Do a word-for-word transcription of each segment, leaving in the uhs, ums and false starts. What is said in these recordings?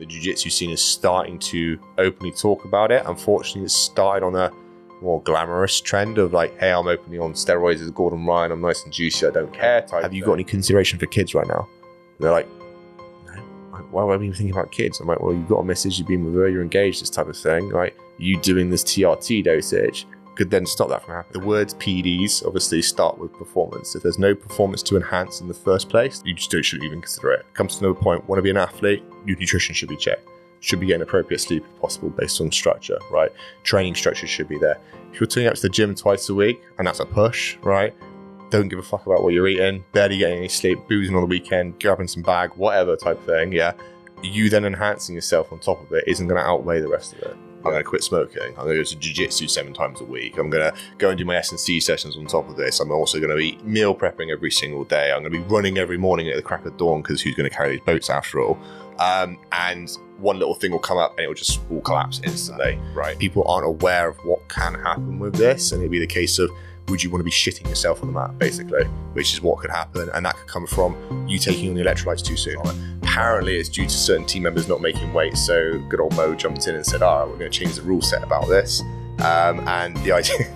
the jiu-jitsu scene is starting to openly talk about it. Unfortunately, it started on a more glamorous trend of like, hey, I'm openly on steroids as Gordon Ryan, I'm nice and juicy, I don't care type. Have you got any consideration for kids right now? And they're like, no, why would I even think about kids? I'm like, well, you've got a message, you've been with her, you're engaged, this type of thing, right? You doing this T R T dosage could then stop that from happening. The words P Ds obviously start with performance. If there's no performance to enhance in the first place, you just shouldn't even consider it. Comes to another point, want to be an athlete, your nutrition should be checked. Should be getting appropriate sleep if possible based on structure, right? Training structure should be there. If you're turning up to the gym twice a week, and that's a push, right? Don't give a fuck about what you're eating, barely getting any sleep, boozing on the weekend, grabbing some bag, whatever type thing, yeah? You then enhancing yourself on top of it isn't gonna outweigh the rest of it. I'm gonna quit smoking, I'm gonna go to jiu-jitsu seven times a week, I'm gonna go and do my S and C sessions on top of this, I'm also gonna be meal prepping every single day, I'm gonna be running every morning at the crack of dawn because who's gonna carry these boats after all? Um, and one little thing will come up and it will just all collapse instantly, right? People aren't aware of what can happen with this, and it'd be the case of, would you want to be shitting yourself on the mat, basically, which is what could happen, and that could come from you taking on the electrolytes too soon. Apparently, it's due to certain team members not making weight, so good old Mo jumped in and said, ah, we're going to change the rule set about this, um, and the idea...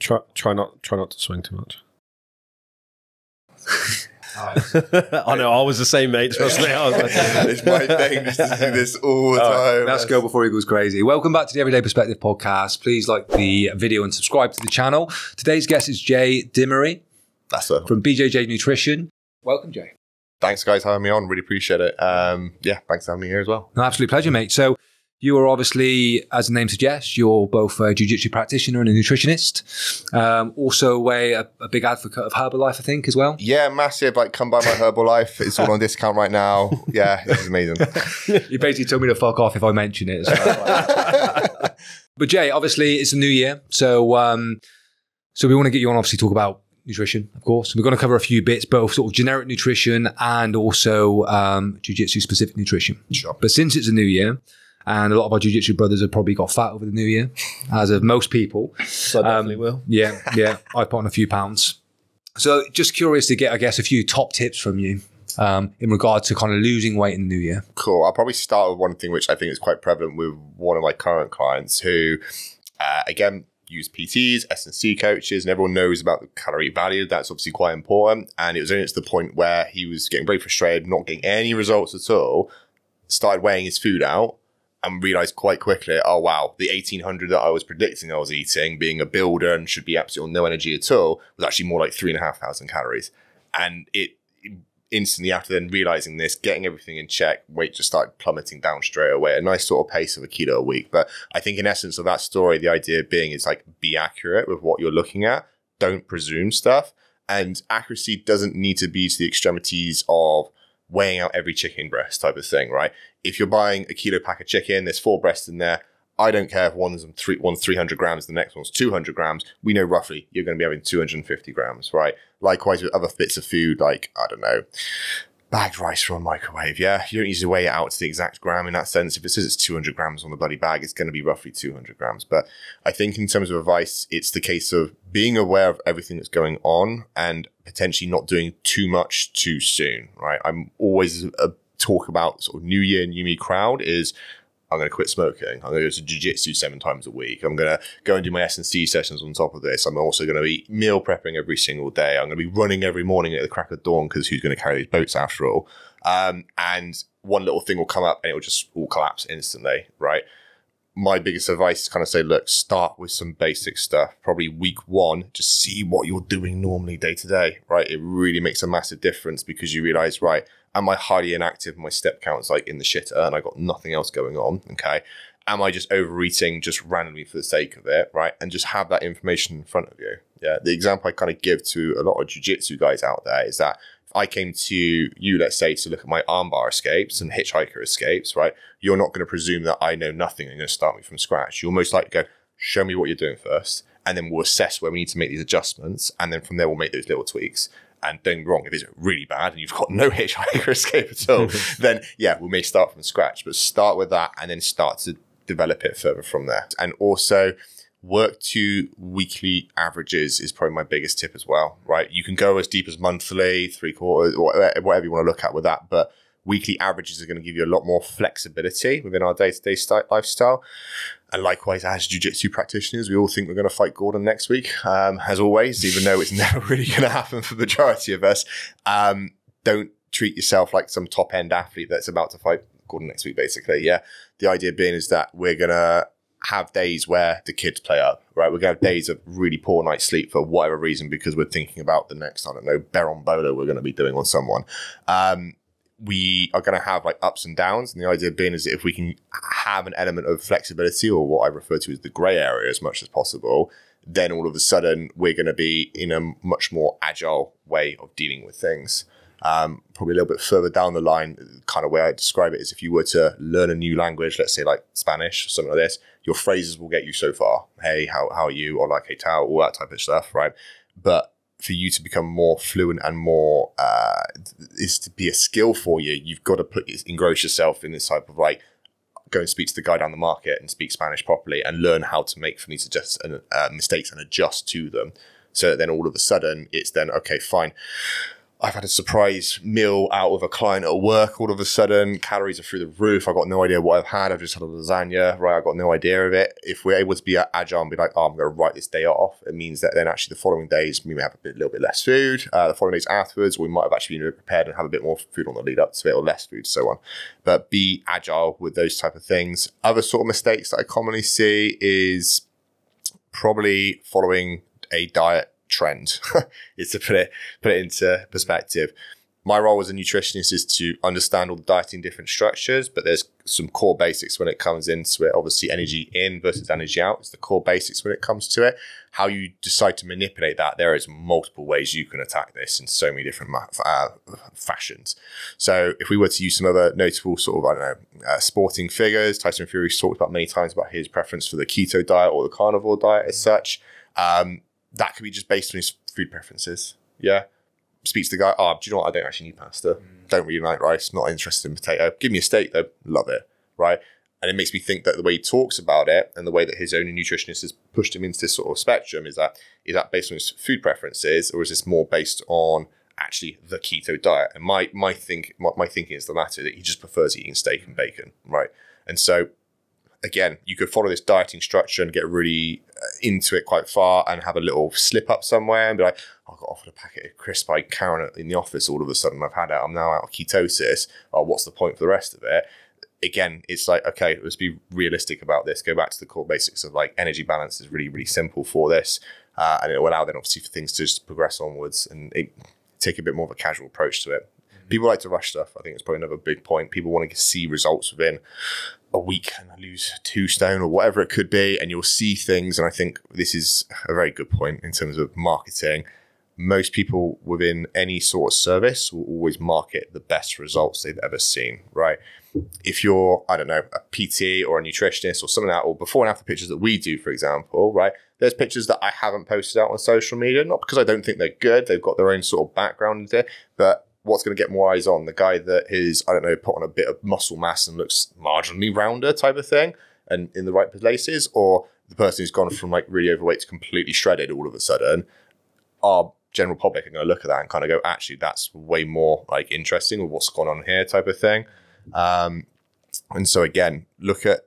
Try, try not try not to swing too much. I know, I was the same, mate. Trust me. I was like, it's my thing just to do this all the all time. Right, let's go before it goes crazy. Welcome back to the Everyday Perspective podcast. Please like the video and subscribe to the channel. Today's guest is Jay Dimery. That's it. From B J J Nutrition. Welcome, Jay. Thanks, guys, for having me on. Really appreciate it. Um, yeah, thanks for having me here as well. An absolute pleasure, mate. So, you are obviously, as the name suggests, you're both a jiu-jitsu practitioner and a nutritionist. Um, also a, a, a big advocate of Herbalife, I think, as well. Yeah, massive. Like, come buy my Herbalife. It's all on discount right now. Yeah, this is amazing. You basically told me to fuck off if I mention it. So. But Jay, obviously, it's a new year. So, um, so we want to get you on, obviously, talk about nutrition, of course. We're going to cover a few bits, both sort of generic nutrition and also um, jiu-jitsu-specific nutrition. Sure. But since it's a new year, and a lot of our jiu-jitsu brothers have probably got fat over the new year, as of most people. So I definitely um, will. Yeah, yeah. I put on a few pounds. So just curious to get, I guess, a few top tips from you um, in regard to kind of losing weight in the new year. Cool. I'll probably start with one thing which I think is quite prevalent with one of my current clients who, uh, again, use P Ts, S and C coaches, and everyone knows about the calorie value. That's obviously quite important. And it was only to the point where he was getting very frustrated, not getting any results at all, started weighing his food out, and realised quite quickly, oh wow, the eighteen hundred that I was predicting I was eating, being a builder and should be absolutely no energy at all, was actually more like three and a half thousand calories. And it instantly after then realising this, getting everything in check, weight just started plummeting down straight away, a nice sort of pace of a kilo a week. But I think in essence of that story, the idea being is like, be accurate with what you're looking at, don't presume stuff. And accuracy doesn't need to be to the extremities of weighing out every chicken breast type of thing, right? If you're buying a kilo pack of chicken, there's four breasts in there. I don't care if one's three, one's three hundred grams, the next one's two hundred grams. We know roughly you're going to be having two hundred fifty grams, right? Likewise with other bits of food, like, I don't know, bagged rice from a microwave, yeah? You don't need to weigh it out to the exact gram in that sense. If it says it's two hundred grams on the bloody bag, it's going to be roughly two hundred grams. But I think in terms of advice, it's the case of being aware of everything that's going on and potentially not doing too much too soon, right? I'm always a talk about sort of new year, new me crowd is I'm going to quit smoking. I'm going to go to jiu-jitsu seven times a week. I'm going to go and do my S and C sessions on top of this. I'm also going to be meal prepping every single day. I'm going to be running every morning at the crack of dawn because who's going to carry these boats after all? Um, and one little thing will come up and it will just all collapse instantly, right? My biggest advice is kind of say, look, start with some basic stuff. Probably week one, just see what you're doing normally day to day, right? It really makes a massive difference because you realize, right, am I highly inactive? My step count's like in the shitter and I got nothing else going on, okay? Am I just overeating just randomly for the sake of it, right? And just have that information in front of you. Yeah, the example I kind of give to a lot of jiu-jitsu guys out there is that if I came to you, let's say, to look at my armbar escapes and hitchhiker escapes, right? You're not going to presume that I know nothing and you're going to start me from scratch. You'll most likely go, show me what you're doing first, and then we'll assess where we need to make these adjustments, and then from there we'll make those little tweaks. And don't get me wrong, if it's really bad and you've got no hitchhiker escape at all, then yeah, we may start from scratch, but start with that and then start to develop it further from there. And also work to weekly averages is probably my biggest tip as well, right? You can go as deep as monthly, three quarters, or whatever you want to look at with that, but weekly averages are going to give you a lot more flexibility within our day-to-day -day lifestyle. And likewise, as jiu-jitsu practitioners, we all think we're going to fight Gordon next week, um, as always, even though it's never really going to happen for the majority of us. Um, don't treat yourself like some top-end athlete that's about to fight Gordon next week, basically, yeah? The idea being is that we're going to have days where the kids play up, right? We're going to have days of really poor night's sleep for whatever reason because we're thinking about the next, I don't know, Baron Bolo we're going to be doing on someone. Um, we are going to have like ups and downs, and the idea being is that if we can have an element of flexibility, or what I refer to as the gray area, as much as possible, then all of a sudden we're going to be in a much more agile way of dealing with things. Um, probably a little bit further down the line, kind of way I describe it is if you were to learn a new language, let's say like Spanish or something like this, your phrases will get you so far. Hey, how, how are you? Or like, hey, tao, all that type of stuff, right? But for you to become more fluent and more uh, is to be a skill for you, you've got to put engross yourself in this type of like, go and speak to the guy down the market and speak Spanish properly and learn how to make funny suggests and uh, mistakes and adjust to them. So that then all of a sudden it's then, okay, fine. I've had a surprise meal out with a client at work. All of a sudden, calories are through the roof. I've got no idea what I've had. I've just had a lasagna, right? I've got no idea of it. If we're able to be agile and be like, oh, I'm going to write this day off, it means that then actually the following days, we may have a bit, little bit less food. Uh, the following days afterwards, we might have actually been prepared and have a bit more food on the lead up to it, or less food, so on. But be agile with those type of things. Other sort of mistakes that I commonly see is probably following a diet trend is to put it put it into perspective. My role as a nutritionist is to understand all the dieting different structures, but there's some core basics when it comes in. So obviously energy in versus energy out is the core basics when it comes to it. How you decide to manipulate that, there is multiple ways you can attack this in so many different uh, fashions. So if we were to use some other notable sort of, I don't know, uh, sporting figures, Tyson Fury talked about many times about his preference for the keto diet or the carnivore diet as such. Um, That could be just based on his food preferences. Yeah. Speaks to the guy, oh, do you know what? I don't actually need pasta. Mm. Don't really like rice. Not interested in potato. Give me a steak though. Love it. Right. And it makes me think that the way he talks about it and the way that his own nutritionist has pushed him into this sort of spectrum is that, is that based on his food preferences, or is this more based on actually the keto diet? And my, my, think, my, my thinking is the latter, that he just prefers eating steak and bacon. Right. And so, again, you could follow this dieting structure and get really into it quite far and have a little slip up somewhere and be like, oh, I got offered a packet of crisps by Karen in the office all of a sudden. I've had it. I'm now out of ketosis. Oh, what's the point for the rest of it? Again, it's like, okay, let's be realistic about this. Go back to the core basics of like energy balance is really, really simple for this. Uh, and it will allow then obviously for things to just progress onwards and it, take a bit more of a casual approach to it. People like to rush stuff. I think it's probably another big point. People want to see results within a week and lose two stone or whatever it could be, and you'll see things. And I think this is a very good point in terms of marketing. Most people within any sort of service will always market the best results they've ever seen, right? If you're, I don't know, a P T or a nutritionist or something like that, or before and after pictures that we do, for example, right? There's pictures that I haven't posted out on social media, not because I don't think they're good. They've got their own sort of background there, but what's going to get more eyes on? The guy that is, I don't know, put on a bit of muscle mass and looks marginally rounder type of thing and in the right places, or the person who's gone from like really overweight to completely shredded all of a sudden? Our general public are going to look at that and kind of go, actually, that's way more like interesting, or what's going on here type of thing. Um, and so again, look at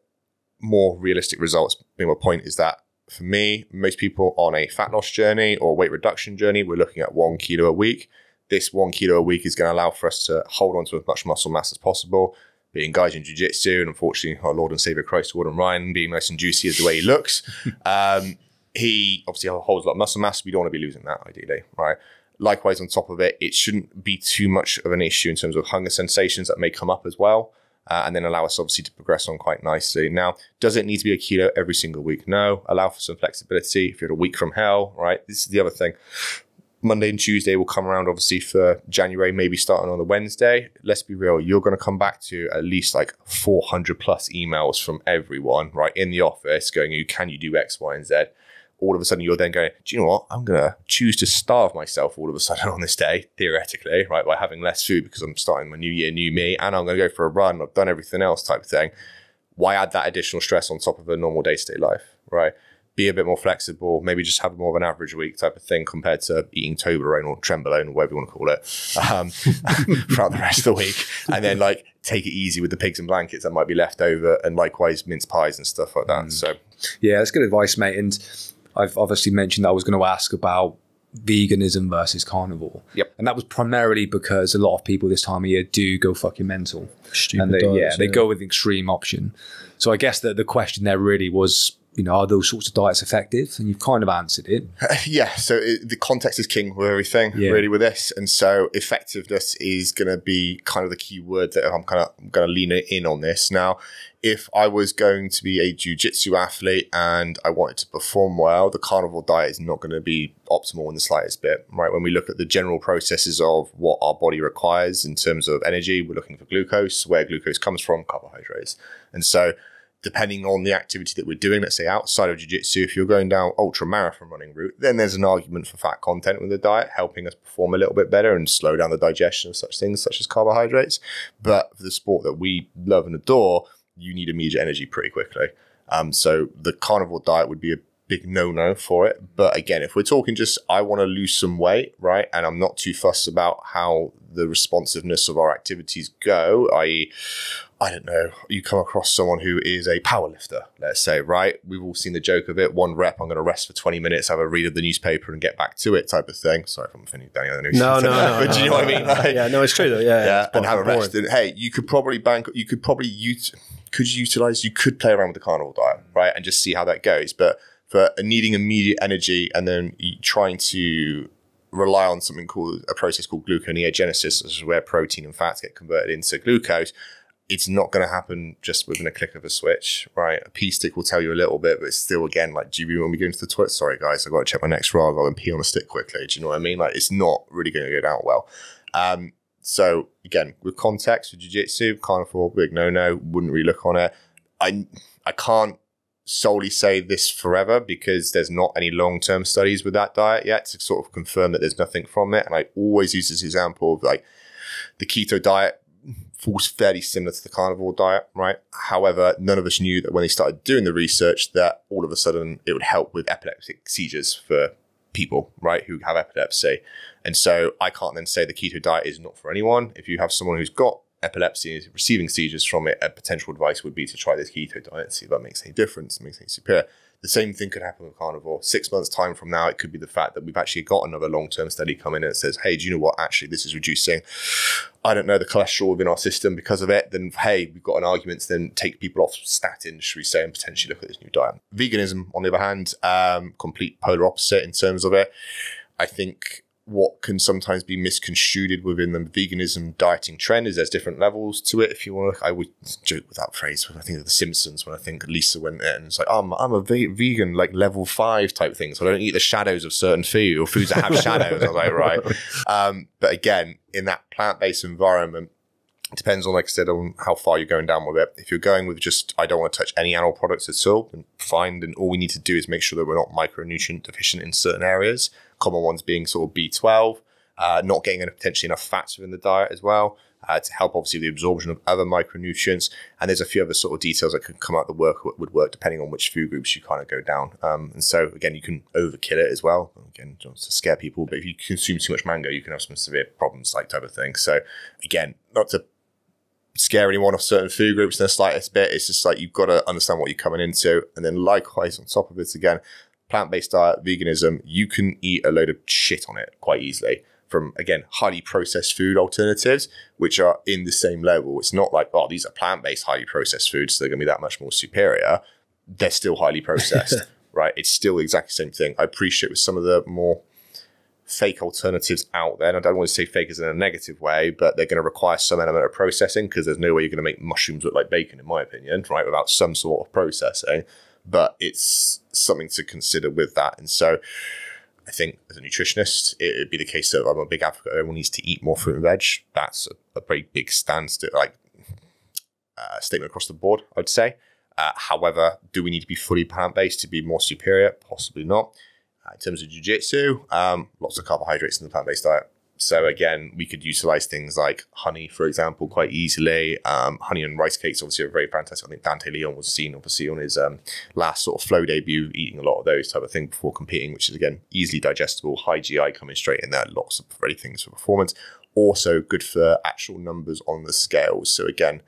more realistic results. My point is that for me, most people on a fat loss journey or weight reduction journey, we're looking at one kilo a week. This one kilo a week is going to allow for us to hold on to as much muscle mass as possible, being guys in jiu-jitsu, and unfortunately, our Lord and Savior Christ, Gordon Ryan, being nice and juicy is the way he looks. um, he obviously holds a lot of muscle mass. We don't want to be losing that, ideally, right? Likewise, on top of it, it shouldn't be too much of an issue in terms of hunger sensations that may come up as well, uh, and then allow us, obviously, to progress on quite nicely. Now, does it need to be a kilo every single week? No. Allow for some flexibility. If you're a week from hell, right? This is the other thing. Monday and Tuesday will come around, obviously, for January, maybe starting on the Wednesday. Let's be real. You're going to come back to at least like four hundred plus emails from everyone, right, in the office going, can you do X, Y, and Z? All of a sudden, you're then going, do you know what? I'm going to choose to starve myself all of a sudden on this day, theoretically, right, by having less food because I'm starting my new year, new me, and I'm going to go for a run. I've done everything else type of thing. why add that additional stress on top of a normal day-to-day life, right? Be a bit more flexible, maybe just have more of an average week type of thing compared to eating Toblerone or Trenbolone or whatever you want to call it um, throughout the rest of the week. And then like take it easy with the pigs and blankets that might be left over, and likewise mince pies and stuff like that. Mm. So yeah, that's good advice, mate. And I've obviously mentioned that I was going to ask about veganism versus carnivore. Yep. And that was primarily because a lot of people this time of year do go fucking mental. Stupid and they, diets, yeah, yeah, they go with the extreme option. So I guess that the question there really was, you know, are those sorts of diets effective? And you've kind of answered it. Uh, yeah. So it, the context is king with everything, yeah. really, with this. And so effectiveness is going to be kind of the key word that I'm kind of I'm going to lean in on this. Now, if I was going to be a jiu-jitsu athlete and I wanted to perform well, the carnivore diet is not going to be optimal in the slightest bit, right? When we look at the general processes of what our body requires in terms of energy, we're looking for glucose, where glucose comes from, carbohydrates. And so depending on the activity that we're doing, let's say outside of jiu-jitsu, if you're going down ultra marathon running route, then there's an argument for fat content with the diet, helping us perform a little bit better and slow down the digestion of such things, such as carbohydrates. But for the sport that we love and adore, you need immediate energy pretty quickly. Um, so the carnivore diet would be a big no-no for it. But again, if we're talking just, I want to lose some weight, right? And I'm not too fussed about how the responsiveness of our activities go, that is, I don't know, you come across someone who is a powerlifter, let's say, right? We've all seen the joke of it. One rep, I'm going to rest for twenty minutes, have a read of the newspaper and get back to it type of thing. Sorry if I'm offending Daniel. No, no, no. But do you know what I mean? Like, yeah, no, it's true though. Yeah, yeah. And have a rest. And, hey, you could probably bank, you could probably use, could you utilize, you could play around with the carnivore diet, right? And just see how that goes. But for needing immediate energy and then trying to rely on something called, a process called gluconeogenesis, which is where protein and fats get converted into glucose, it's not going to happen just within a click of a switch, right? A pee stick will tell you a little bit, but it's still, again, like, do you really want me going to the toilet? Sorry, guys, I've got to check my next rod. I'll pee on a stick quickly. Do you know what I mean? Like, it's not really going to go down well. Um, so, again, with context, with jiu-jitsu, carnivore, big no-no, wouldn't really look on it. I, I can't solely say this forever because there's not any long-term studies with that diet yet to sort of confirm that there's nothing from it. And I always use this example of, like, the keto diet falls fairly similar to the carnivore diet, right? However, none of us knew that when they started doing the research that all of a sudden it would help with epileptic seizures for people, right, who have epilepsy. And so I can't then say the keto diet is not for anyone. If you have someone who's got epilepsy and is receiving seizures from it, a potential advice would be to try this keto diet and see if that makes any difference, makes anything superior. The same thing could happen with carnivore. Six months' time from now, it could be the fact that we've actually got another long-term study coming in that says, hey, do you know what? Actually, this is reducing, I don't know, the cholesterol within our system because of it. Then, hey, we've got an argument to then take people off statins, should we say, and potentially look at this new diet. Veganism, on the other hand, um, complete polar opposite in terms of it. I think what can sometimes be misconstrued within the veganism dieting trend is there's different levels to it. If you want to, I would joke with that phrase when I think of The Simpsons, when I think Lisa went in and it's like, oh, I'm, I'm a ve vegan, like level five type thing. So I don't eat the shadows of certain food or foods that have shadows. I was like, right. Um, but again, in that plant-based environment, it depends on, like I said, on how far you're going down with it. If you're going with just, I don't want to touch any animal products at all, then fine. Then all we need to do is make sure that we're not micronutrient deficient in certain areas. Common ones being sort of B twelve, uh, not getting potentially enough fats within the diet as well uh, to help obviously the absorption of other micronutrients. And there's a few other sort of details that could come out that work, would work depending on which food groups you kind of go down. Um, and so again, you can overkill it as well. Again, just to scare people, but if you consume too much mango, you can have some severe problems, like type of thing. So again, not to scare anyone off certain food groups in the slightest bit. It's just like, you've got to understand what you're coming into. And then likewise, on top of it again, plant-based diet, veganism, you can eat a load of shit on it quite easily from, again, highly processed food alternatives, which are in the same level. It's not like, oh, these are plant-based highly processed foods, so they're going to be that much more superior. They're still highly processed, right? It's still exactly the same thing. I appreciate with some of the more fake alternatives out there, and I don't want to say fake as in a negative way, but they're going to require some element of processing because there's no way you're going to make mushrooms look like bacon, in my opinion, right, without some sort of processing. But it's something to consider with that. And so I think as a nutritionist, it would be the case that I'm a big advocate. Everyone needs to eat more fruit and veg. That's a, a pretty big stance, to, like uh, statement across the board, I'd say. Uh, however, do we need to be fully plant-based to be more superior? Possibly not. Uh, in terms of jiu-jitsu, um, lots of carbohydrates in the plant-based diet. So again, we could utilize things like honey, for example, quite easily. Um, honey and rice cakes obviously are very fantastic. I think Dante Leon was seen obviously on his um, last sort of flow debut, eating a lot of those type of thing before competing, which is again, easily digestible, high G I coming straight in there, lots of ready things for performance. Also good for actual numbers on the scales. So again,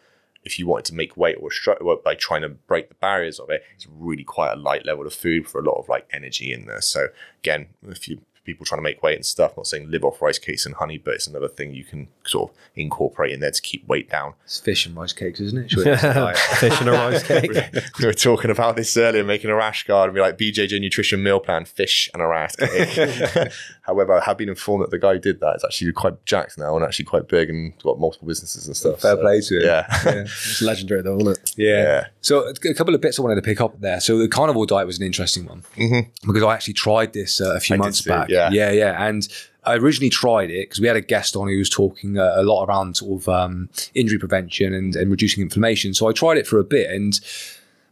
if you wanted to make weight or struggle by trying to break the barriers of it, it's really quite a light level of food for a lot of like energy in there. So again, if you people trying to make weight and stuff, I'm not saying live off rice cakes and honey, but it's another thing you can sort of incorporate in there to keep weight down. It's fish and rice cakes, isn't it? Fish and a rice cake. We were talking about this earlier, making a rash guard and be like B J J Nutrition meal plan, fish and a rash cake. However, I have been informed that the guy who did that is actually quite jacked now and actually quite big and got multiple businesses and stuff. Fair so, play to him. Yeah. Yeah. It's legendary though, isn't it? Yeah. Yeah. So a couple of bits I wanted to pick up there. So the carnivore diet was an interesting one mm-hmm. because I actually tried this uh, a few I months back. Yeah. yeah, yeah. And I originally tried it because we had a guest on who was talking uh, a lot around sort of um, injury prevention and, and reducing inflammation. So I tried it for a bit and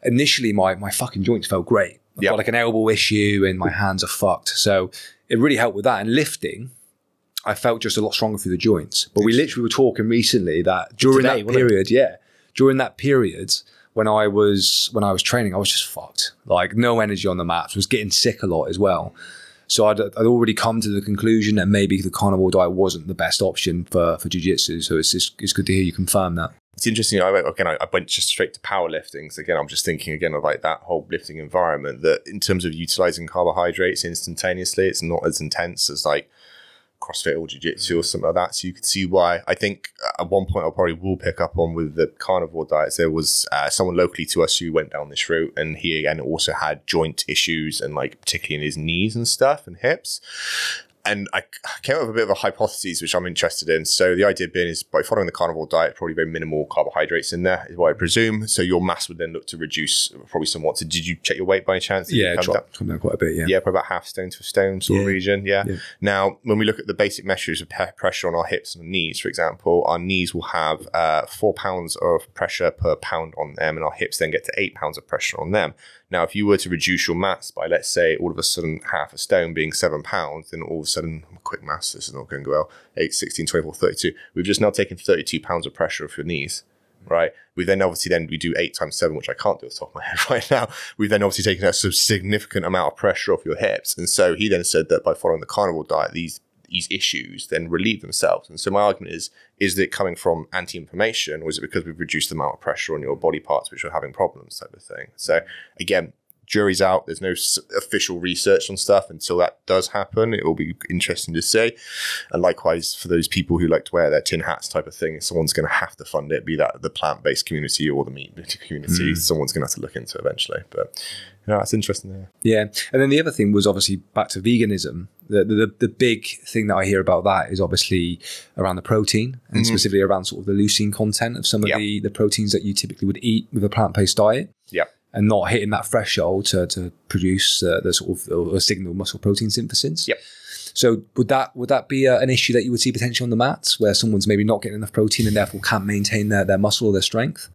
initially my my fucking joints felt great. I've yep. got like an elbow issue and my hands are fucked. So it really helped with that. And lifting, I felt just a lot stronger through the joints. But we literally were talking recently that during Today, that period, yeah, during that period, when I was when I was training, I was just fucked. Like no energy on the mats, was getting sick a lot as well. So I'd, I'd already come to the conclusion that maybe the carnivore diet wasn't the best option for, for jiu-jitsu. So it's, it's it's good to hear you confirm that. It's interesting. I went, again, I went just straight to powerlifting. So again, I'm just thinking again of like that whole lifting environment that in terms of utilizing carbohydrates instantaneously, it's not as intense as like CrossFit or jiu-jitsu or something like that. So you could see why. I think at one point I probably will pick up on with the carnivore diets. There was uh, someone locally to us who went down this route, and he again also had joint issues and like particularly in his knees and stuff and hips. And I came up with a bit of a hypothesis, which I'm interested in. So the idea being is by following the carnivore diet, probably very minimal carbohydrates in there is what I presume. So your mass would then look to reduce probably somewhat. So did you check your weight by any chance? Did yeah, it dropped, come down quite a bit, yeah. Yeah, probably about half stone to a stone sort yeah. of region, yeah. yeah. Now, when we look at the basic measures of pressure on our hips and knees, for example, our knees will have uh, four pounds of pressure per pound on them, and our hips then get to eight pounds of pressure on them. Now, if you were to reduce your mass by, let's say, all of a sudden half a stone being seven pounds, then all of a sudden, quick mass, this is not going to go well, eight, sixteen, twenty-four, thirty-two. We've just now taken thirty-two pounds of pressure off your knees, right? We then obviously then we do eight times seven, which I can't do off the top of my head right now. We've then obviously taken a significant amount of pressure off your hips. And so he then said that by following the carnivore diet, these these issues then relieve themselves. And so my argument is, is it coming from anti-inflammation, or is it because we've reduced the amount of pressure on your body parts which are having problems type of thing? So again, jury's out. There's no official research on stuff. Until that does happen, it will be interesting to see. And likewise, for those people who like to wear their tin hats type of thing, someone's going to have to fund it, be that the plant-based community or the meat community. Mm. Someone's going to have to look into it eventually. But you know, that's interesting. Yeah. yeah. And then the other thing was obviously back to veganism. The, the, the big thing that I hear about that is obviously around the protein and mm-hmm. specifically around sort of the leucine content of some of yep. the, the proteins that you typically would eat with a plant-based diet. Yeah. And not hitting that threshold to, to produce uh, the sort of uh, signal muscle protein synthesis. Yep. So would that would that be uh, an issue that you would see potentially on the mats, where someone's maybe not getting enough protein and therefore can't maintain their, their muscle or their strength?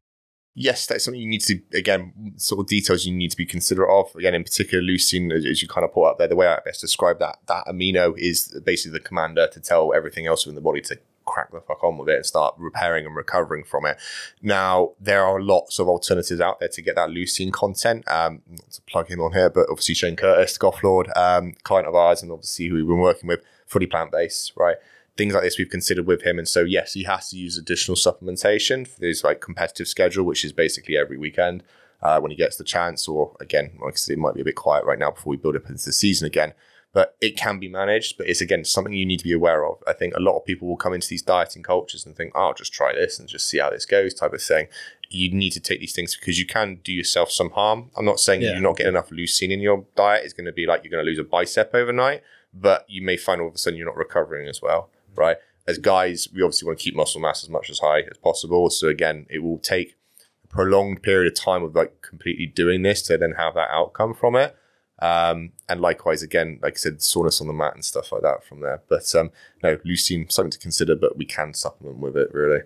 Yes, that's something you need to, again, sort of details you need to be considerate of. Again, in particular, leucine, as you kind of put up there, the way I best describe that, that amino is basically the commander to tell everything else within the body to crack the fuck on with it and start repairing and recovering from it. Now, there are lots of alternatives out there to get that leucine content. Um, not to plug him on here, but obviously Shane Curtis, Goff Lord, um, client of ours, and obviously who we've been working with, fully plant-based, right? Things like this we've considered with him. And so, yes, he has to use additional supplementation for his like competitive schedule, which is basically every weekend uh, when he gets the chance, or again, like I said, it might be a bit quiet right now before we build up into the season again. But it can be managed, but it's, again, something you need to be aware of. I think a lot of people will come into these dieting cultures and think, oh, I'll just try this and just see how this goes type of thing. You need to take these things because you can do yourself some harm. I'm not saying yeah. you're not getting enough leucine in your diet. It's going to be like you're going to lose a bicep overnight, but you may find all of a sudden you're not recovering as well, right? As guys, we obviously want to keep muscle mass as much as high as possible. So, again, it will take a prolonged period of time of, like, completely doing this to then have that outcome from it. Um, and likewise, again, like I said, soreness on the mat and stuff like that from there. But um, no, leucine, something to consider, but we can supplement with it, really.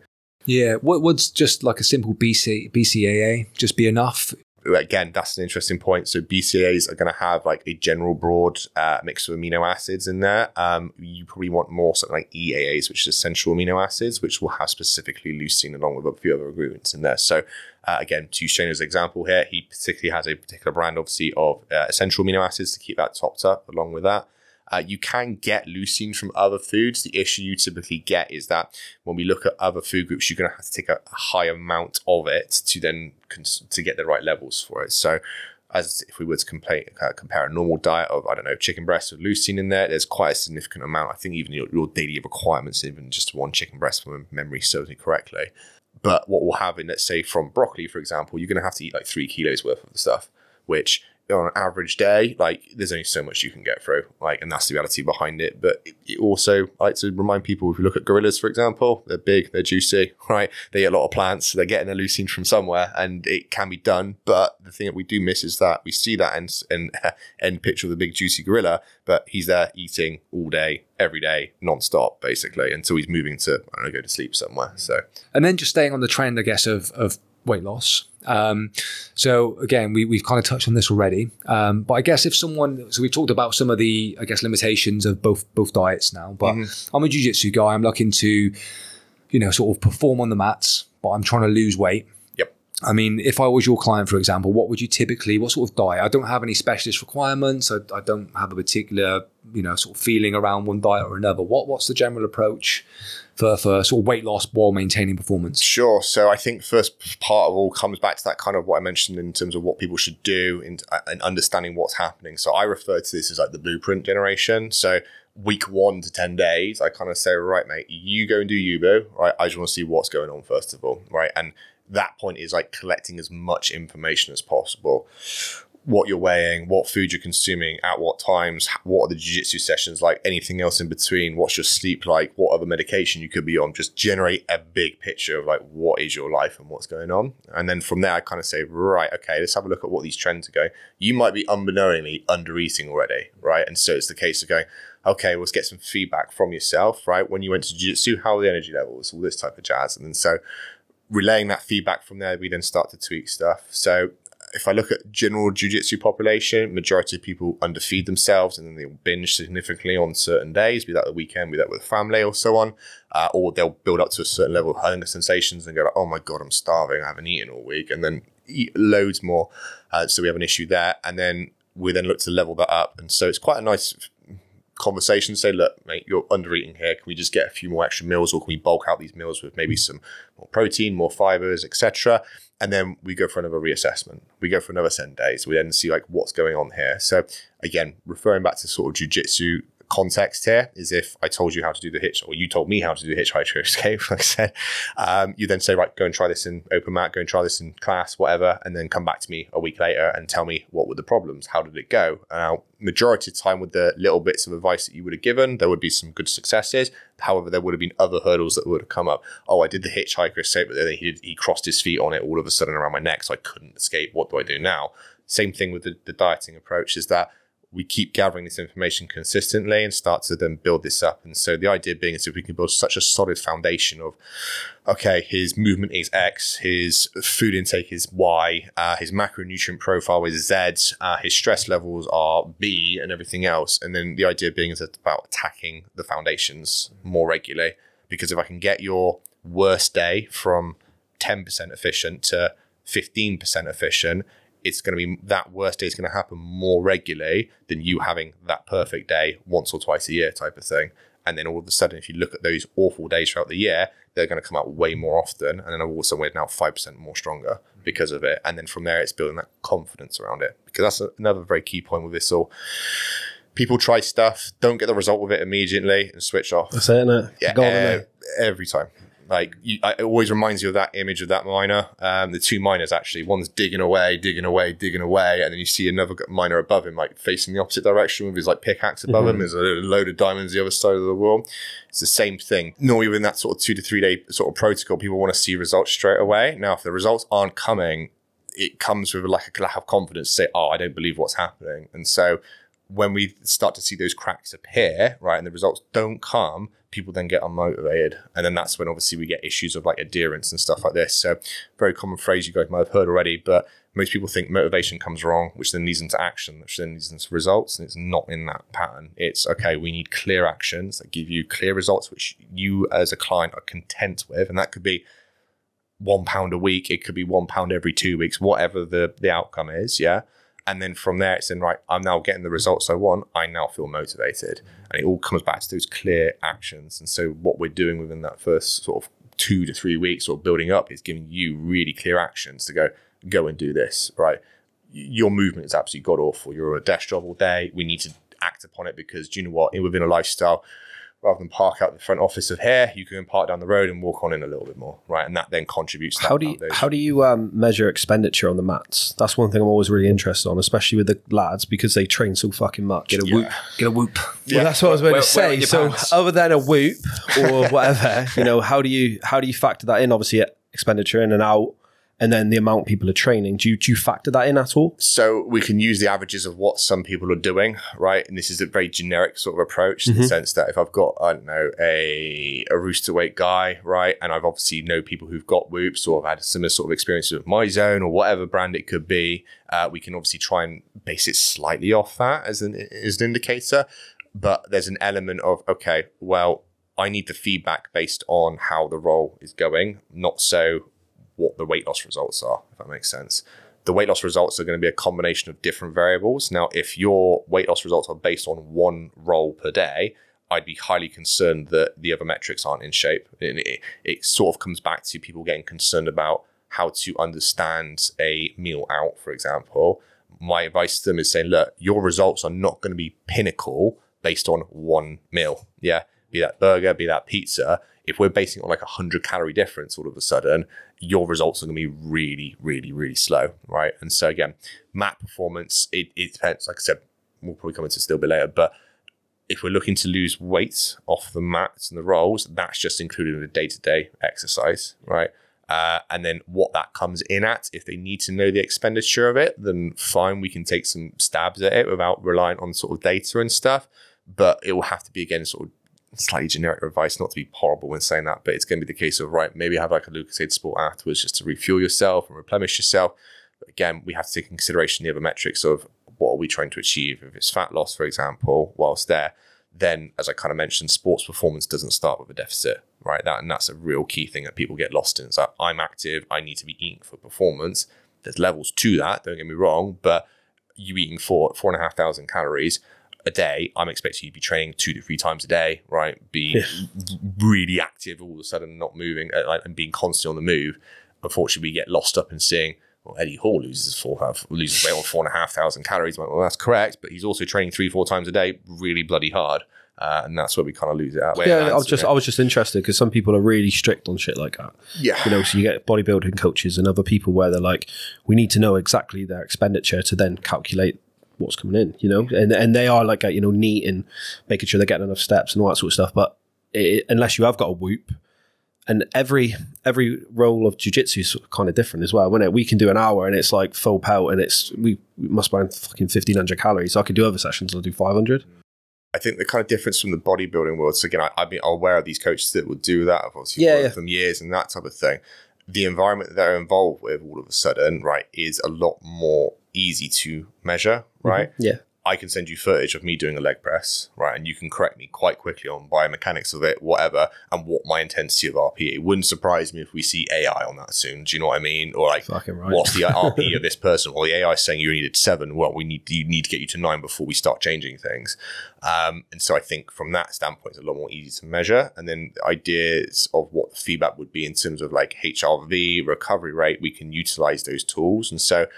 Yeah. What, what's just like a simple B C, B C A A just be enough? again, that's an interesting point. So B C A As are going to have like a general broad uh, mix of amino acids in there. Um, you probably want more something like E A As, which is essential amino acids, which will have specifically leucine along with a few other ingredients in there. So uh, again, to Shane's example here, he particularly has a particular brand, obviously, of uh, essential amino acids to keep that topped up along with that. Uh, you can get leucine from other foods. The issue you typically get is that when we look at other food groups, you're going to have to take a, a high amount of it to then cons- to get the right levels for it. So as if we were to complain, uh, compare a normal diet of, I don't know, chicken breast with leucine in there, there's quite a significant amount. I think even your, your daily requirements, even just one chicken breast from memory serves me correctly. But what we'll have in, let's say, from broccoli, for example, you're going to have to eat like three kilos worth of the stuff, which on an average day, like, there's only so much you can get through, like, and that's the reality behind it. But it, it also, I like to remind people, if you look at gorillas, for example, they're big, they're juicy, right? They eat a lot of plants, so they're getting their leucine from somewhere, and it can be done. But the thing that we do miss is that we see that end, end, end picture of the big juicy gorilla, but he's there eating all day, every day, non-stop, basically, until he's moving to, I don't know, go to sleep somewhere. So, and then just staying on the trend, I guess, of of weight loss. Um, so again, we, we've kind of touched on this already. Um, but I guess if someone, so we've talked about some of the, I guess, limitations of both, both diets now, but mm-hmm. I'm a jiu-jitsu guy. I'm looking to, you know, sort of perform on the mats, but I'm trying to lose weight. Yep. I mean, if I was your client, for example, what would you typically, what sort of diet? I don't have any specialist requirements. I, I don't have a particular, you know, sort of feeling around one diet or another. What, what's the general approach for, for sort of weight loss while maintaining performance? Sure. So I think first part of all comes back to that kind of what I mentioned in terms of what people should do and, and understanding what's happening. So I refer to this as like the blueprint generation. So week one to ten days, I kind of say, right, mate, you go and do you, boo, right? I just want to see what's going on first of all, right? And that point is like collecting as much information as possible. What you're weighing, what food you're consuming, at what times, what are the jiu-jitsu sessions like, anything else in between, what's your sleep like, what other medication you could be on. Just generate a big picture of like what is your life and what's going on. And then from there, I kind of say, right, okay, let's have a look at what these trends are going. You might be unknowingly under-eating already, right? And so it's the case of going, okay, well, let's get some feedback from yourself, right? When you went to jiu-jitsu, how were the energy levels, all this type of jazz. And then so relaying that feedback from there, we then start to tweak stuff. So if I look at general jiu-jitsu population, majority of people underfeed themselves and then they'll binge significantly on certain days, be that the weekend, be that with family or so on, uh, or they'll build up to a certain level of hunger sensations and go like, oh my God, I'm starving, I haven't eaten all week, and then eat loads more. Uh, so we have an issue there. And then we then look to level that up. And so it's quite a nice conversation to say, look, mate, you're under eating here. Can we just get a few more extra meals, or can we bulk out these meals with maybe some more protein, more fibers, et cetera? And then we go for another reassessment. We go for another ten days. We then see like what's going on here. So again, referring back to sort of jiu-jitsu context here is if I told you how to do the hitch, or you told me how to do the hitchhiker escape, like I said, um, you then say, right, go and try this in open mat, go and try this in class, whatever, and then come back to me a week later and tell me what were the problems, how did it go? Now, majority of the time with the little bits of advice that you would have given, there would be some good successes. However, there would have been other hurdles that would have come up. Oh, I did the hitchhiker escape, but then he, he crossed his feet on it all of a sudden around my neck, so I couldn't escape. What do I do now? Same thing with the, the dieting approach is that we keep gathering this information consistently and start to then build this up. And so the idea being is if we can build such a solid foundation of, okay, his movement is X, his food intake is Y, uh, his macronutrient profile is Z, uh, his stress levels are B, and everything else. And then the idea being is about attacking the foundations more regularly, because if I can get your worst day from ten percent efficient to fifteen percent efficient, it's going to be that worst day is going to happen more regularly than you having that perfect day once or twice a year type of thing. And then all of a sudden, if you look at those awful days throughout the year, they're going to come out way more often. And then also we're now five percent more stronger because of it. And then from there, it's building that confidence around it, because that's another very key point with this all. People try stuff, don't get the result with it immediately and switch off. That's it, isn't it? Yeah, uh, every time. Like, you, it always reminds you of that image of that miner, um, the two miners actually. One's digging away, digging away, digging away, and then you see another miner above him, like facing the opposite direction with his like pickaxe above mm-hmm. him. There's a load of diamonds the other side of the world. It's the same thing. Normally within that sort of two to three day sort of protocol, people want to see results straight away. Now, if the results aren't coming, it comes with like a lack of confidence to say, oh, I don't believe what's happening. And so when we start to see those cracks appear, right, and the results don't come, people then get unmotivated. And then that's when obviously we get issues of like adherence and stuff like this. So very common phrase you guys might have heard already, but most people think motivation comes wrong, which then leads into action, which then leads into results. And it's not in that pattern. It's, okay, we need clear actions that give you clear results, which you as a client are content with. And that could be one pound a week. It could be one pound every two weeks, whatever the, the outcome is, yeah? And then from there, it's in, right, I'm now getting the results I want. I now feel motivated. And it all comes back to those clear actions. And so what we're doing within that first sort of two to three weeks sort of building up is giving you really clear actions to go, go and do this, right? Your movement is absolutely god-awful. You're on a desk job all day. We need to act upon it because, do you know what, within a lifestyle, rather than park out the front office of here, you can park down the road and walk on in a little bit more, right? And that then contributes. How do you, how do you um, measure expenditure on the mats? That's one thing I'm always really interested on, especially with the lads, because they train so fucking much. Get a yeah. whoop. Get a whoop. Yeah. Well, that's what I was going well, to say. So pants. Other than a whoop or whatever, you know, how do you, how do you factor that in? Obviously, expenditure in and out, and then the amount people are training. Do you, do you factor that in at all? So we can use the averages of what some people are doing, right? And this is a very generic sort of approach in mm-hmm. the sense that if I've got, I don't know, a, a rooster weight guy, right? And I've obviously know people who've got whoops or have had similar sort of experiences with MyZone or whatever brand it could be. Uh, we can obviously try and base it slightly off that as an, as an indicator. But there's an element of, okay, well, I need the feedback based on how the role is going, not so what the weight loss results are, if that makes sense. The weight loss results are going to be a combination of different variables. Now, if your weight loss results are based on one roll per day, I'd be highly concerned that the other metrics aren't in shape. And it, it sort of comes back to people getting concerned about how to understand a meal out, for example. My advice to them is saying, look, your results are not going to be pinnacle based on one meal. Yeah, be that burger, be that pizza. If we're basing it on like a one hundred calorie difference all of a sudden, your results are going to be really, really, really slow, right? And so again, mat performance, it, it depends. Like I said, we'll probably come into this a little bit later, but if we're looking to lose weight off the mats and the rolls, that's just included in the day-to-day exercise, right? Uh, and then what that comes in at, if they need to know the expenditure of it, then fine, we can take some stabs at it without relying on sort of data and stuff, but it will have to be, again, sort of slightly generic advice, not to be horrible when saying that, but it's going to be the case of, right, maybe have like a Lucozade Sport afterwards just to refuel yourself and replenish yourself. But again, we have to take into consideration the other metrics of what are we trying to achieve. If it's fat loss, for example, whilst there, then as I kind of mentioned, sports performance doesn't start with a deficit, right? That, and that's a real key thing that people get lost in. It's like, I'm active, I need to be eating for performance. There's levels to that, don't get me wrong, but you eating four, four and a half thousand calories a day, I'm expecting you to be training two to three times a day, right? Be yeah. really active all of a sudden, not moving and being constantly on the move. Unfortunately, we get lost up in seeing, well, Eddie Hall loses four half, loses weight on four and a half thousand calories. Well, that's correct, but he's also training three, four times a day, really bloody hard. Uh, and that's where we kind of lose it out. Yeah, I was just, I was just interested because some people are really strict on shit like that. Yeah. You know, so you get bodybuilding coaches and other people where they're like, we need to know exactly their expenditure to then calculate what's coming in, you know, and and they are like, you know, neat and making sure they're getting enough steps and all that sort of stuff. But it, unless you have got a whoop, and every every role of jiu-jitsu is kind of different as well, isn't it? We can do an hour and it's like full pelt and it's, we, we must burn fucking fifteen hundred calories. I could do other sessions and I'll do five hundred. I think the kind of difference from the bodybuilding world, so again, I, I've been aware of these coaches that will do that. I've obviously yeah, worked yeah. with them years and that type of thing. The environment that they're involved with all of a sudden, right, is a lot more easy to measure, right? Mm-hmm. Yeah. I can send you footage of me doing a leg press, right? And you can correct me quite quickly on biomechanics of it, whatever, and what my intensity of R P. It wouldn't surprise me if we see A I on that soon. Do you know what I mean? Or like, fucking right. What's the R P of this person? Or well, the A I is saying you needed seven. Well, we need you need to get you to nine before we start changing things. Um, and so I think from that standpoint, it's a lot more easy to measure. And then the ideas of what the feedback would be in terms of like H R V, recovery rate, we can utilize those tools. And so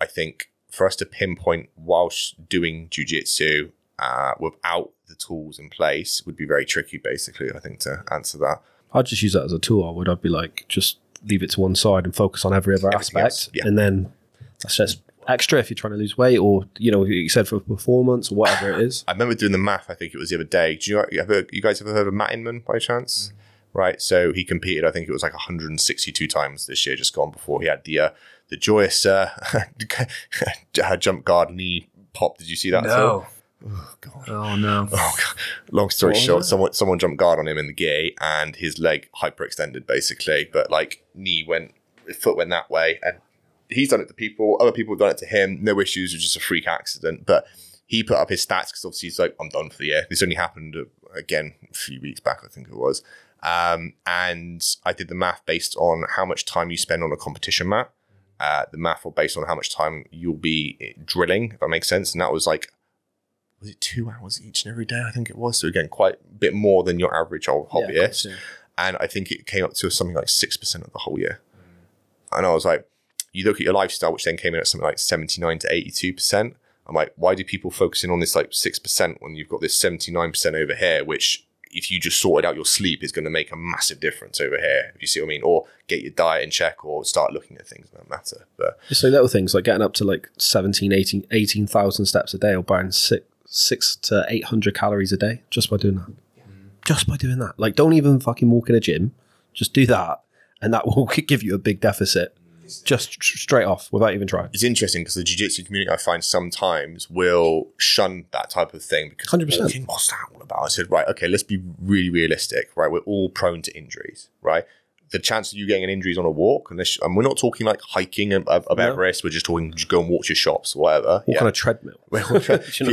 I think for us to pinpoint whilst doing jiu-jitsu uh, without the tools in place would be very tricky, basically, I think, to answer that. I'd just use that as a tool. I would. I'd be like, just leave it to one side and focus on every other Everything aspect. Else, yeah. And then that's just extra if you're trying to lose weight or, you know, you said for performance or whatever it is. I remember doing the math, I think it was the other day. Do you, know, you, ever, you guys ever heard of Matt Inman by chance? Mm-hmm. Right, so he competed, I think it was like one hundred sixty-two times this year, just gone before he had the uh, the joyous uh, jump guard knee pop. Did you see that? No. Oh, God. Oh, no. Oh, God. Long story short, someone, someone jumped guard on him in the gi and his leg hyperextended, basically. But, like, knee went, foot went that way. And he's done it to people. Other people have done it to him. No issues. It was just a freak accident. But he put up his stats because, obviously, he's like, I'm done for the year. This only happened, again, a few weeks back, I think it was. Um, and I did the math based on how much time you spend on a competition mat. Uh, the math will based on how much time you'll be drilling, if that makes sense. And that was like, was it two hours each and every day? I think it was. So again, quite a bit more than your average old hobbyist. Yeah, and I think it came up to something like six percent of the whole year. Mm. And I was like, you look at your lifestyle, which then came in at something like seventy-nine to eighty-two percent. I'm like, why do people focus in on this like six percent when you've got this seventy-nine percent over here, which if you just sorted out your sleep is going to make a massive difference over here, if you see what I mean, or get your diet in check or start looking at things that matter. But just so little things like getting up to like seventeen, eighteen, eighteen thousand steps a day or buying six, six to eight hundred calories a day just by doing that. Yeah. Just by doing that. Like don't even fucking walk in a gym. Just do that. And that will give you a big deficit just straight off without even trying. It's interesting because the jiu-jitsu community, I find, sometimes will shun that type of thing because one hundred percent. What's that all about? I said, right, okay, let's be really realistic, right? We're all prone to injuries, right? The chance of you getting an injury is on a walk, and, this, and we're not talking like hiking about no. Everest, we're just talking just go and walk your shops or whatever. Walk yeah. on a treadmill. you know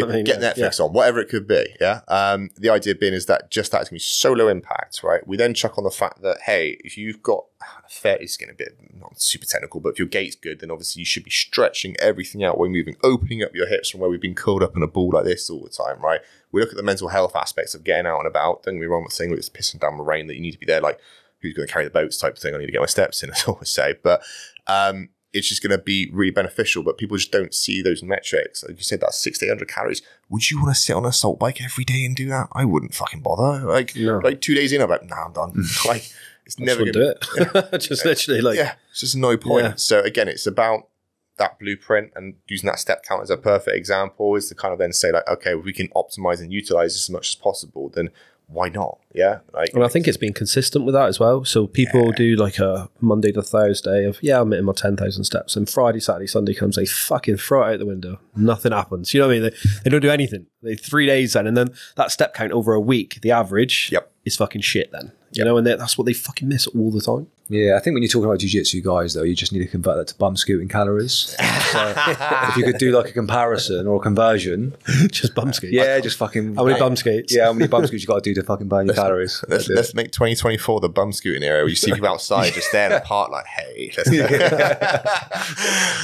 I mean? Get yeah. Netflix yeah. on, whatever it could be, yeah? Um, the idea being is that just that's going to be so low impact, right? We then chuck on the fact that, hey, if you've got fair, it's going to be not super technical, but if your gait's good, then obviously you should be stretching everything out when moving, opening up your hips from where we've been curled up in a ball like this all the time, right? We look at the mental health aspects of getting out and about. Don't get me wrong with saying it's pissing down the rain that you need to be there, like, who's going to carry the boats type of thing. I need to get my steps in, as I always say. But um, it's just going to be really beneficial. But people just don't see those metrics. Like you said, that's six to eight hundred calories. Would you want to sit on a salt bike every day and do that? I wouldn't fucking bother. Like, no. like two days in, I'm like, nah, I'm done. like, it's I never going to do it. You know, just you know, literally like. Yeah, it's just no point. Yeah. So again, it's about that blueprint and using that step count as a perfect example is to kind of then say like, okay, if we can optimize and utilize this as much as possible, then why not? Yeah. Like, well, I think it's been consistent with that as well. So people yeah. do like a Monday to Thursday of, yeah, I'm hitting my ten thousand steps. And Friday, Saturday, Sunday comes, they fucking throw it out the window. Nothing happens. You know what I mean? They, they don't do anything. They three days then. And then that step count over a week, the average yep. is fucking shit then. You yep. know, and that's what they fucking miss all the time. Yeah, I think when you're talking about jiu-jitsu guys, though, you just need to convert that to bum scooting calories. So if you could do like a comparison or a conversion. Just bum scoot. Yeah, like, just fucking. How many like, bum scoots? Yeah, how many bum scoots you got to do to fucking burn your let's, calories? Let's, let's, let's make twenty twenty-four the bum scooting area where you see people outside just staring apart like, hey. Let's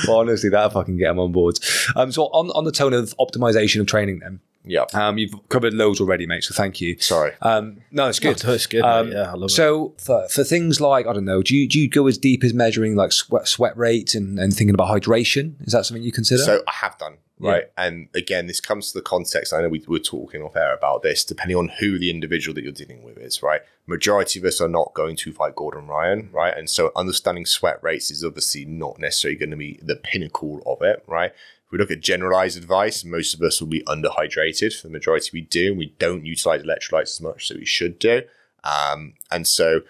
well, honestly, that'll fucking get them on board. Um, so on, on the tone of optimization of training then. Yeah. Um, you've covered loads already, mate, so thank you. Sorry. Um, no, it's good. No, it's good. Um, yeah, I love so it. So for, for things like, I don't know, do you, do you go as deep as measuring like sweat, sweat rate and, and thinking about hydration? Is that something you consider? So I have done, right? Yeah. And again, this comes to the context. I know we were talking off air about this, depending on who the individual that you're dealing with is, right? Majority of us are not going to fight Gordon Ryan, right? And so understanding sweat rates is obviously not necessarily going to be the pinnacle of it, right? If we look at generalized advice, most of us will be underhydrated. For the majority, we do. We don't utilize electrolytes as much, so we should do. Um, and so,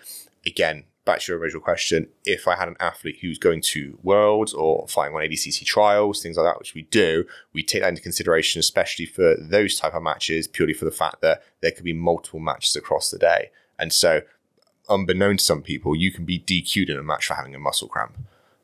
again, back to your original question, if I had an athlete who's going to Worlds or fighting on A D C C trials, things like that, which we do, we take that into consideration, especially for those type of matches, purely for the fact that there could be multiple matches across the day. And so, unbeknown to some people, you can be D Q'd in a match for having a muscle cramp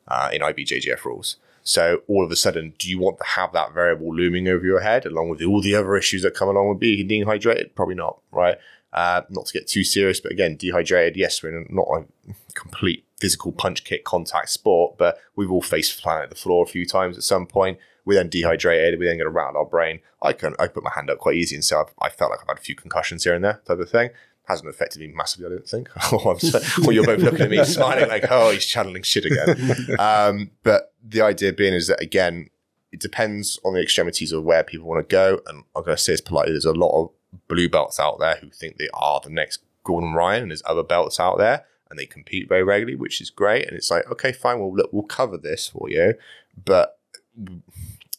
uh, in I B J J F rules. So all of a sudden, do you want to have that variable looming over your head along with all the other issues that come along with being dehydrated? Probably not, right? Uh, not to get too serious, but again, dehydrated, yes, we're in not a complete physical punch kick contact sport, but we've all faced flat at the floor a few times at some point. We're then dehydrated. We're then going to rattle our brain. I can I put my hand up quite easy and say I've, I felt like I've had a few concussions here and there type of thing. Hasn't affected me massively, I don't think. Or well, you're both looking at me smiling like, oh, he's channeling shit again. Um, but the idea being is that, again, it depends on the extremities of where people want to go. And I'm going to say this politely, there's a lot of blue belts out there who think they are the next Gordon Ryan, and there's other belts out there, and they compete very regularly, which is great. And it's like, okay, fine, well, look, we'll cover this for you. But it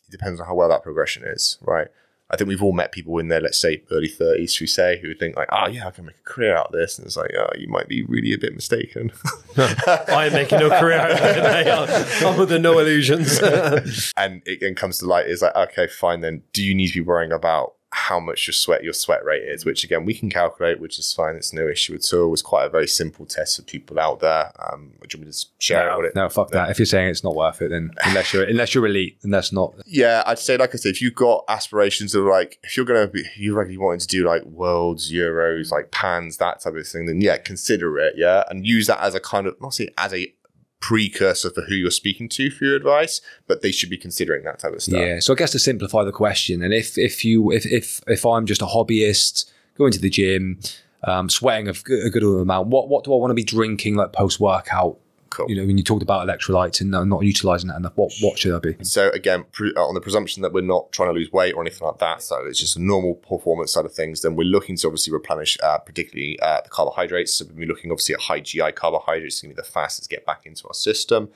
depends on how well that progression is, right? I think we've all met people in their, let's say, early thirties, who say, who think like, oh, yeah, I can make a career out of this. And it's like, oh, you might be really a bit mistaken. I am making no career out of it today. I'm under no illusions. And it, it comes to light, it's like, okay, fine then. Do you need to be worrying about how much your sweat, your sweat rate is, which again, we can calculate, which is fine. It's no issue at all. It's quite a very simple test for people out there. Um, do you want me to share no, it? it? No, fuck no. that. If you're saying it's not worth it, then unless you're, unless you're elite, then that's not. Yeah. I'd say, like I said, if you've got aspirations of like, if you're going to be, you're really wanting to do like worlds, Euros, like pans, that type of thing, then yeah, consider it. Yeah. And use that as a kind of, not say as a precursor for who you're speaking to for your advice, but they should be considering that type of stuff. Yeah. So I guess to simplify the question, and if if you if if if I'm just a hobbyist going to the gym, um, sweating a good, a good amount, what what do I want to be drinking like post workout? Cool. You know, when you talked about electrolytes and not utilising that enough, what what should I be? So again, pre on the presumption that we're not trying to lose weight or anything like that, so it's just a normal performance side of things, then we're looking to obviously replenish uh, particularly uh, the carbohydrates. So we're looking obviously at high G I carbohydrates, it's going to be the fastest to get back into our system.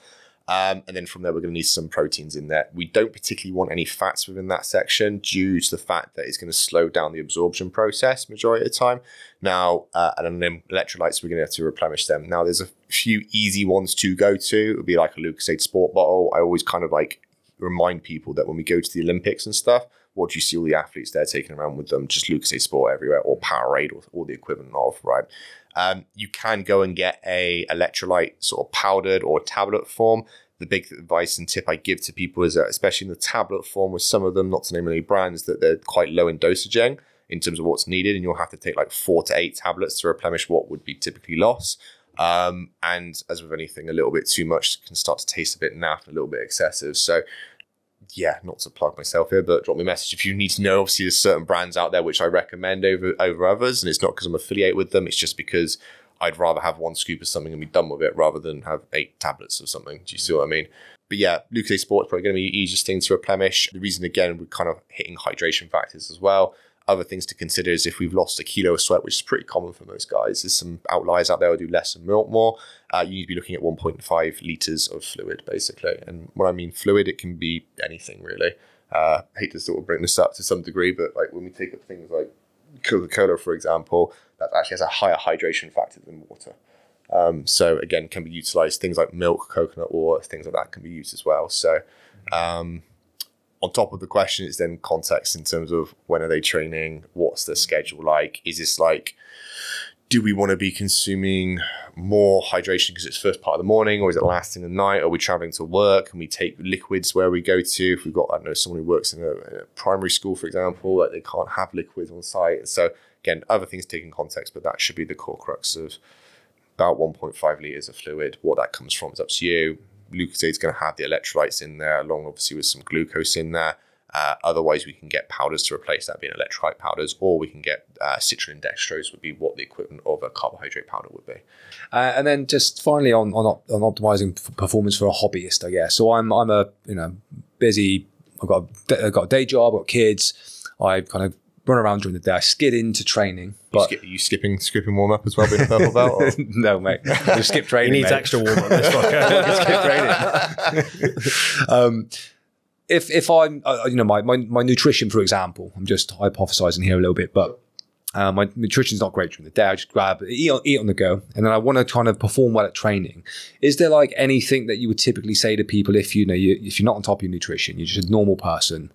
Um, and then from there, we're going to need some proteins in there. We don't particularly want any fats within that section due to the fact that it's going to slow down the absorption process majority of the time. Now, uh, and then electrolytes, we're going to have to replenish them. Now, there's a few easy ones to go to. It would be like a Lucozade Sport bottle. I always kind of like remind people that when we go to the Olympics and stuff, what do you see all the athletes there taking around with them? Just Lucozade Sport everywhere, or Powerade, or, or the equivalent of, right? Um, you can go and get a electrolyte sort of powdered or tablet form. The big advice and tip I give to people is that, especially in the tablet form with some of them, not to name any brands, that they're quite low in dosaging in terms of what's needed. And you'll have to take like four to eight tablets to replenish what would be typically lost. Um, and as with anything, a little bit too much can start to taste a bit naff, a little bit excessive. So yeah, not to plug myself here, but drop me a message if you need to know. Obviously, there's certain brands out there which I recommend over over others, and it's not because I'm affiliated with them. It's just because I'd rather have one scoop of something and be done with it rather than have eight tablets of something. Do you see what I mean? But yeah, Lucozade Sport is probably going to be the easiest thing to replenish. The reason, again, we're kind of hitting hydration factors as well. Other things to consider is if we've lost a kilo of sweat, which is pretty common for most guys. There's some outliers out there who do less and milk more. Uh, you need to be looking at one point five litres of fluid, basically. And when I mean fluid, it can be anything, really. Uh, I hate to sort of bring this up to some degree, but like when we take up things like Coca-Cola, for example, that actually has a higher hydration factor than water. Um, so again, can be utilised. Things like milk, coconut water, things like that can be used as well. So um, on top of the question, it's then context in terms of when are they training? What's the schedule like? Is this like, do we want to be consuming more hydration because it's first part of the morning, or is it lasting the night? Are we traveling to work? Can we take liquids where we go to? If we've got, I don't know, someone who works in a, in a primary school, for example, like they can't have liquids on site. So again, other things taken context, but that should be the core crux of about one point five litres of fluid. What that comes from is up to you. Lucozade is going to have the electrolytes in there, along obviously with some glucose in there. Uh, otherwise, we can get powders to replace that, being electrolyte powders, or we can get uh, citrulline dextrose would be what the equivalent of a carbohydrate powder would be. Uh, and then just finally on on, op on optimizing performance for a hobbyist, I guess. So I'm I'm a you know busy. I've got a, I've got a day job, I've got kids. I kind of run around during the day. I skid into training. But you, skip, you skipping skipping warm up as well, being a purple belt? Or? No, mate. You skip training. He needs mate. extra warm up. This skip training. um, If if I'm, uh, you know, my, my my nutrition, for example, I'm just hypothesizing here a little bit, but uh, my nutrition's not great during the day. I just grab, eat on, eat on the go, and then I want to kind of perform well at training. Is there like anything that you would typically say to people if, you know, you, if you're not on top of your nutrition, you're just a normal person,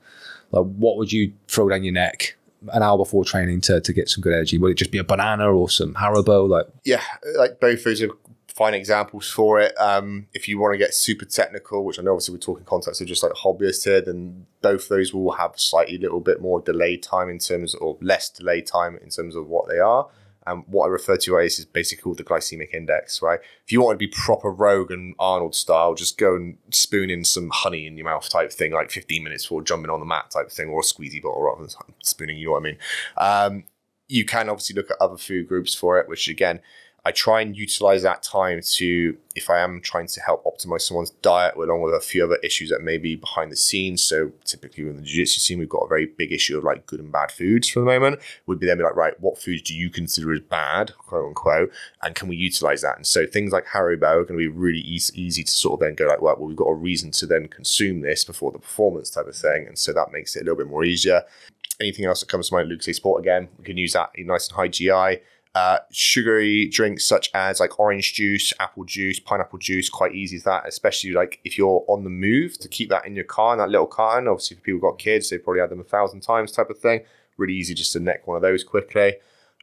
like what would you throw down your neck an hour before training to, to get some good energy? Would it just be a banana or some Haribo? Like, yeah, like both those are fine examples for it. Um, if you want to get super technical, which I know obviously we're talking context of just like hobbyists here, then both those will have slightly little bit more delayed time in terms, or less delayed time in terms of what they are. And um, what I refer to as is basically called the glycemic index, right? If you want to be proper rogue and Arnold style, just go and spoon in some honey in your mouth type thing, like fifteen minutes before jumping on the mat type thing, or a squeezy bottle rather than spooning, you know what I mean? Um, you can obviously look at other food groups for it, which again, I try and utilize that time to, if I am trying to help optimize someone's diet, along with a few other issues that may be behind the scenes. So typically in the jiu-jitsu scene, we've got a very big issue of like good and bad foods for the moment. Would be then be like, right, what foods do you consider as bad, quote unquote, and can we utilize that? And so things like Haribo are going to be really easy, easy to sort of then go like, well, well, we've got a reason to then consume this before the performance type of thing. And so that makes it a little bit more easier. Anything else that comes to mind, Lucozade Sport again, we can use that in nice and high G I. Uh, sugary drinks such as like orange juice, apple juice, pineapple juice, quite easy to that, especially like if you're on the move, to keep that in your car, in that little carton. Obviously, if people got kids, they've probably had them a thousand times type of thing. really easy just to neck one of those quickly.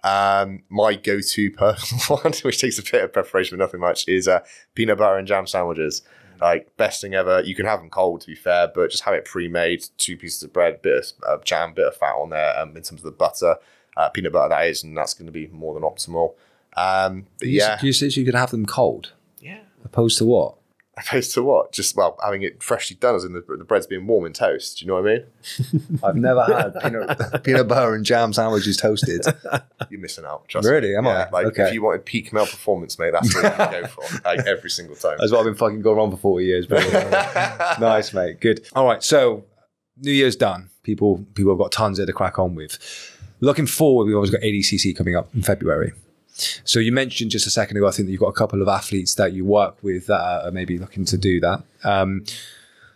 Um, my go-to personal one, which takes a bit of preparation but nothing much, is uh, peanut butter and jam sandwiches. Like, best thing ever. You can have them cold, to be fair, but just have it pre-made, two pieces of bread, bit of uh, jam, bit of fat on there, um, in terms of the butter, uh, peanut butter that is, and that's going to be more than optimal. Um, but yeah. You, you said you could have them cold? Yeah. Opposed to what? Opposed to what? Just, well, having it freshly done, as in the, the bread's being warm and toast. Do you know what I mean? I've never had peanut, peanut butter and jam sandwiches toasted. You're missing out. Trust really? Me. Am yeah, I? Like, okay. If you wanted peak male performance, mate, that's what you go for. Like, every single time. That's what I've been fucking going on for forty years. Nice, mate. Good. All right. So, New Year's done. People, people have got tons there to crack on with. Looking forward, we've always got A D C C coming up in February. So you mentioned just a second ago, I think that you've got a couple of athletes that you work with that are maybe looking to do that. Um,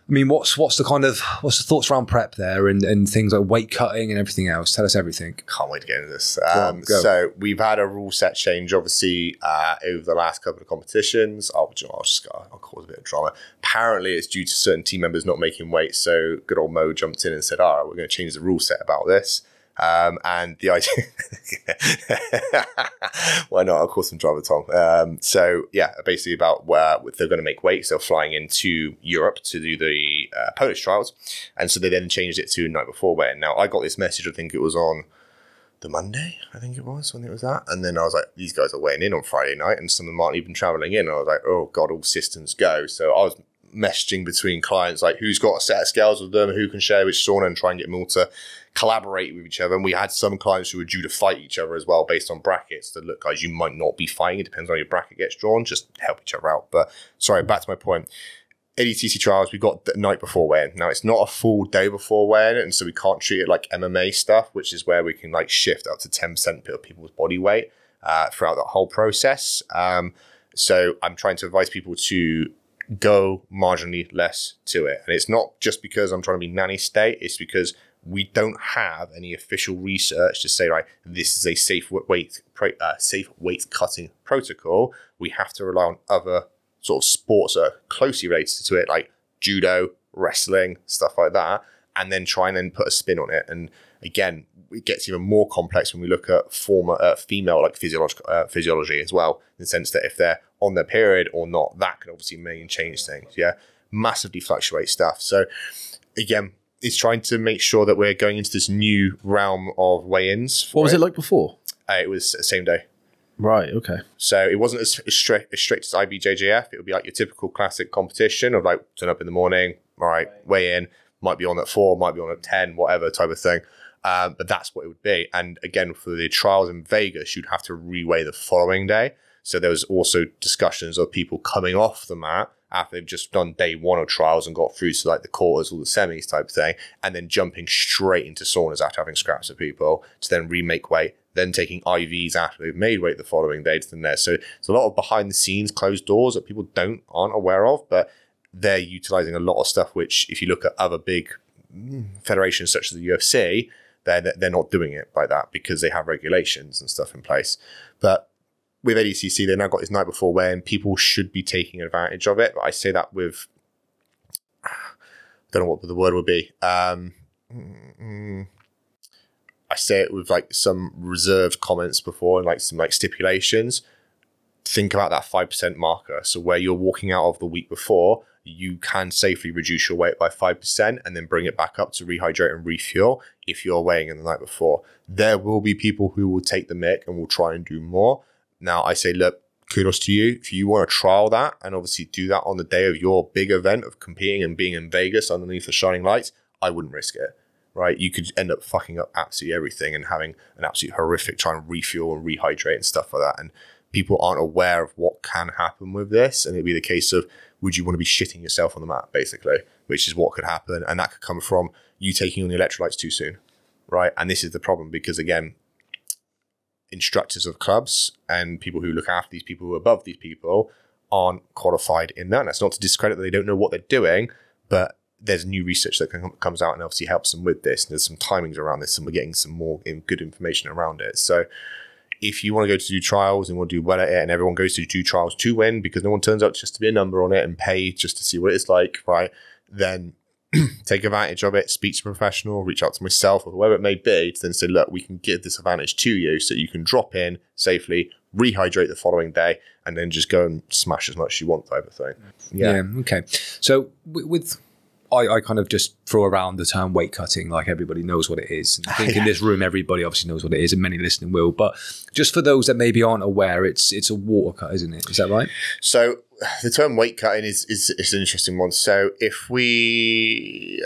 I mean, what's what's the kind of, what's the thoughts around prep there and, and things like weight cutting and everything else? Tell us everything. Can't wait to get into this. Um, go on, go. So we've had a rule set change, obviously, uh, over the last couple of competitions. I'll, I'll, just, I'll cause a bit of drama. Apparently, it's due to certain team members not making weight. So good old Mo jumped in and said, all right, we're going to change the rule set about this. Um, and the idea, why not? I'll call some drama, Tom. Um, so yeah, basically about where they're going to make weight. So flying into Europe to do the uh, Polish trials. And so they then changed it to night before weight. Now I got this message, I think it was on the Monday, I think it was when it was that. And then I was like, these guys are weighing in on Friday night and some of them aren't even traveling in. And I was like, oh God, all systems go. So I was messaging between clients, like who's got a set of scales with them, who can share which sauna and try and get them all to collaborate with each other. And we had some clients who were due to fight each other as well based on brackets. That, look, guys, you might not be fighting. It depends on how your bracket gets drawn. Just help each other out. But sorry, back to my point. A D T C trials, we got the night before weigh-in. Now, it's not a full day before weigh-in, and so we can't treat it like M M A stuff, which is where we can like shift up to ten percent of people's body weight uh, throughout that whole process. Um, so I'm trying to advise people to go marginally less to it. And it's not just because I'm trying to be nanny state. It's because we don't have any official research to say, right, this is a safe weight uh, safe weight cutting protocol. We have to rely on other sort of sports that are closely related to it, like judo, wrestling, stuff like that, and then try and then put a spin on it. And again, it gets even more complex when we look at former uh, female like physiological uh, physiology as well, in the sense that if they're on their period or not, that can obviously mean change things. Yeah, massively fluctuate stuff. So again, it's trying to make sure that we're going into this new realm of weigh-ins. What was it, it like before? Uh, it was the same day. Right, okay. So it wasn't as, as, strict, as strict as I B J J F. It would be like your typical classic competition of like, turn up in the morning, all right, right. weigh in, might be on at four, might be on at ten, whatever type of thing. Um, but that's what it would be. And again, for the trials in Vegas, you'd have to reweigh the following day. So there was also discussions of people coming off the mat after they've just done day one of trials and got through to like the quarters or the semis type thing, and then jumping straight into saunas after having scraps of people to then remake weight, then taking I Vs after they've made weight the following day to then there. So it's a lot of behind the scenes closed doors that people don't aren't aware of, but they're utilizing a lot of stuff, which if you look at other big federations such as the U F C, they're, they're not doing it like that because they have regulations and stuff in place. But with A D C C, they've now got this night before weigh-in. People should be taking advantage of it. But I say that with, I don't know what the word would be. Um, I say it with like some reserved comments before and like some like stipulations. Think about that five percent marker. So where you're walking out of the week before, you can safely reduce your weight by five percent and then bring it back up to rehydrate and refuel if you're weighing in the night before. There will be people who will take the mick and will try and do more. Now, I say, look, kudos to you. If you want to trial that and obviously do that on the day of your big event of competing and being in Vegas underneath the shining lights, I wouldn't risk it, right? You could end up fucking up absolutely everything and having an absolute horrific trying to refuel and rehydrate and stuff like that. And people aren't aware of what can happen with this. And it'd be the case of, would you want to be shitting yourself on the mat, basically, which is what could happen. And that could come from you taking on the electrolytes too soon, right? And this is the problem because, again, instructors of clubs and people who look after these people who are above these people aren't qualified in that. And that's not to discredit that they don't know what they're doing, but there's new research that can, comes out and obviously helps them with this. And there's some timings around this and we're getting some more in, good information around it. So if you want to go to do trials and want to do well at it and everyone goes to do trials to win because no one turns out just to be a number on it and pay just to see what it's like, right, then take advantage of it, speak to a professional, reach out to myself or whoever it may be, to then say, look, we can give this advantage to you so you can drop in safely, rehydrate the following day, and then just go and smash as much as you want type of thing. Yeah. yeah okay. So with... I, I kind of just throw around the term weight cutting, like everybody knows what it is. And I think yeah. in this room, everybody obviously knows what it is, and many listening will. But just for those that maybe aren't aware, it's it's a water cut, isn't it? Is that right? So the term weight cutting is is, is an interesting one. So if we,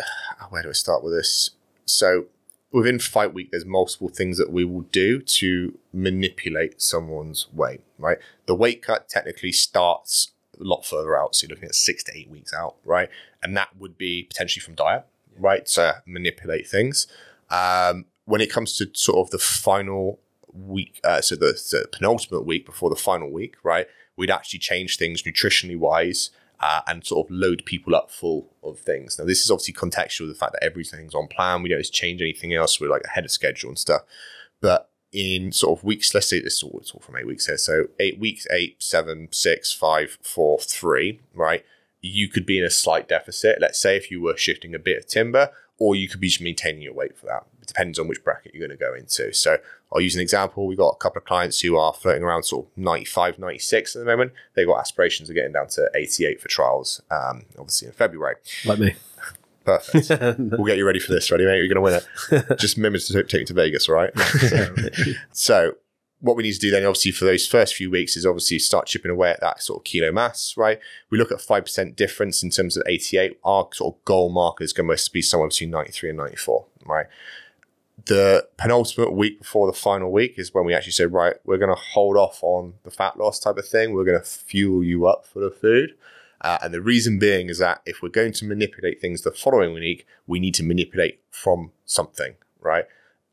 where do I start with this? So within fight week, there's multiple things that we will do to manipulate someone's weight, right? The weight cut technically starts a lot further out, so you're looking at six to eight weeks out, right? And that would be potentially from diet, yeah. right? To manipulate things. Um, when it comes to sort of the final week, uh, so the, the penultimate week before the final week, right? We'd actually change things nutritionally wise uh, and sort of load people up full of things. Now, this is obviously contextual, the fact that everything's on plan. We don't just change anything else. We're like ahead of schedule and stuff. But in sort of weeks, let's say this is all, it's all from eight weeks here. So eight weeks, eight, seven, six, five, four, three, right? You could be in a slight deficit, let's say, if you were shifting a bit of timber, or you could be just maintaining your weight for that. It depends on which bracket you're going to go into. So I'll use an example. We've got a couple of clients who are floating around sort of ninety-five, ninety-six at the moment. They've got aspirations of getting down to eighty-eight for trials, um, obviously in February. Like me. Perfect. We'll get you ready for this. Ready, mate? You're going to win it. Just remember to take you to Vegas, all right? so, so what we need to do then, obviously, for those first few weeks is obviously start chipping away at that sort of kilo mass, right? We look at five percent difference in terms of eighty-eight. Our sort of goal marker is going to be somewhere between ninety-three and ninety-four, right? The penultimate week before the final week is when we actually say, right, we're going to hold off on the fat loss type of thing. We're going to fuel you up for the food. Uh, and the reason being is that if we're going to manipulate things the following week, we need to manipulate from something, right?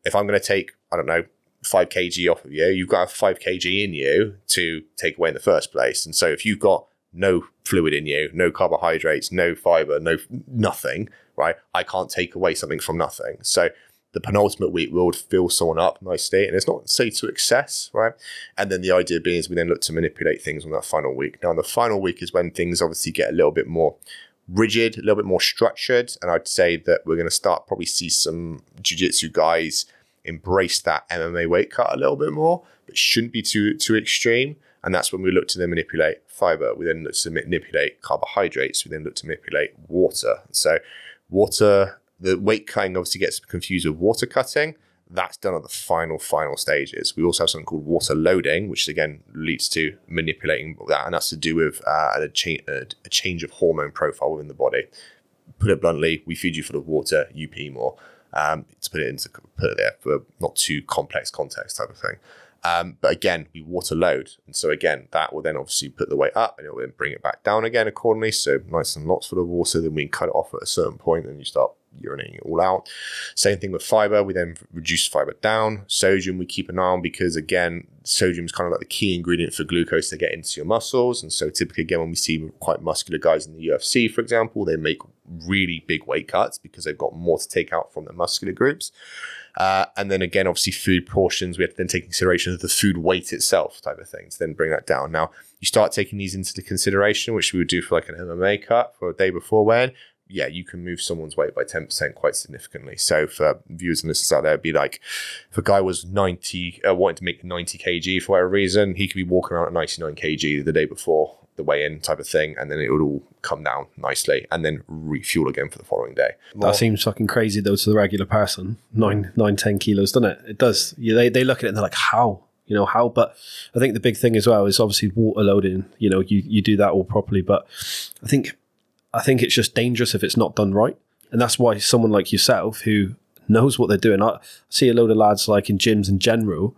If I'm going to take, I don't know, five kilograms off of you, you've got to have five kilograms in you to take away in the first place. And so if you've got no fluid in you, no carbohydrates, no fiber, no nothing, right? I can't take away something from nothing. So the penultimate week will fill someone up nicely, and it's not say to excess, right? And then the idea being is we then look to manipulate things on that final week. Now, on the final week is when things obviously get a little bit more rigid, a little bit more structured, and I'd say that we're going to start probably see some jiu-jitsu guys embrace that M M A weight cut a little bit more, but shouldn't be too too extreme. And that's when we look to then manipulate fiber. We then look to manipulate carbohydrates. We then look to manipulate water. So water, the weight cutting obviously gets confused with water cutting. That's done at the final, final stages. We also have something called water loading, which again leads to manipulating that. And that's to do with uh, a, cha- a change of hormone profile within the body. Put it bluntly, we feed you full of water, you pee more. Um, to put it into put it there for not too complex context type of thing. Um, but again, we water load. And so again, that will then obviously put the weight up and it will then bring it back down again accordingly. So nice and lots full of water, then we can cut it off at a certain point and you start urinating it all out. Same thing with fiber. We then reduce fiber down. Sodium we keep an eye on because again, sodium is kind of like the key ingredient for glucose to get into your muscles. And so typically again, when we see quite muscular guys in the U F C, for example, they make really big weight cuts because they've got more to take out from the muscular groups. Uh, and then again, obviously food portions, we have to then take consideration of the food weight itself type of thing to then bring that down. Now you start taking these into the consideration, which we would do for like an M M A cut for a day before when, yeah, you can move someone's weight by ten percent quite significantly. So for viewers and listeners out there, it'd be like if a guy was ninety, uh, wanting to make ninety kilograms for whatever reason, he could be walking around at ninety-nine kilograms the day before the weigh-in type of thing, and then it would all come down nicely and then refuel again for the following day. Well, that seems fucking crazy though to the regular person. Nine, nine, ten kilos, doesn't it? It does. You, they, they look at it and they're like, how? You know, how? But I think the big thing as well is obviously water loading. You know, you, you do that all properly, but I think... I think it's just dangerous if it's not done right. And that's why someone like yourself who knows what they're doing. I see a load of lads like in gyms in general,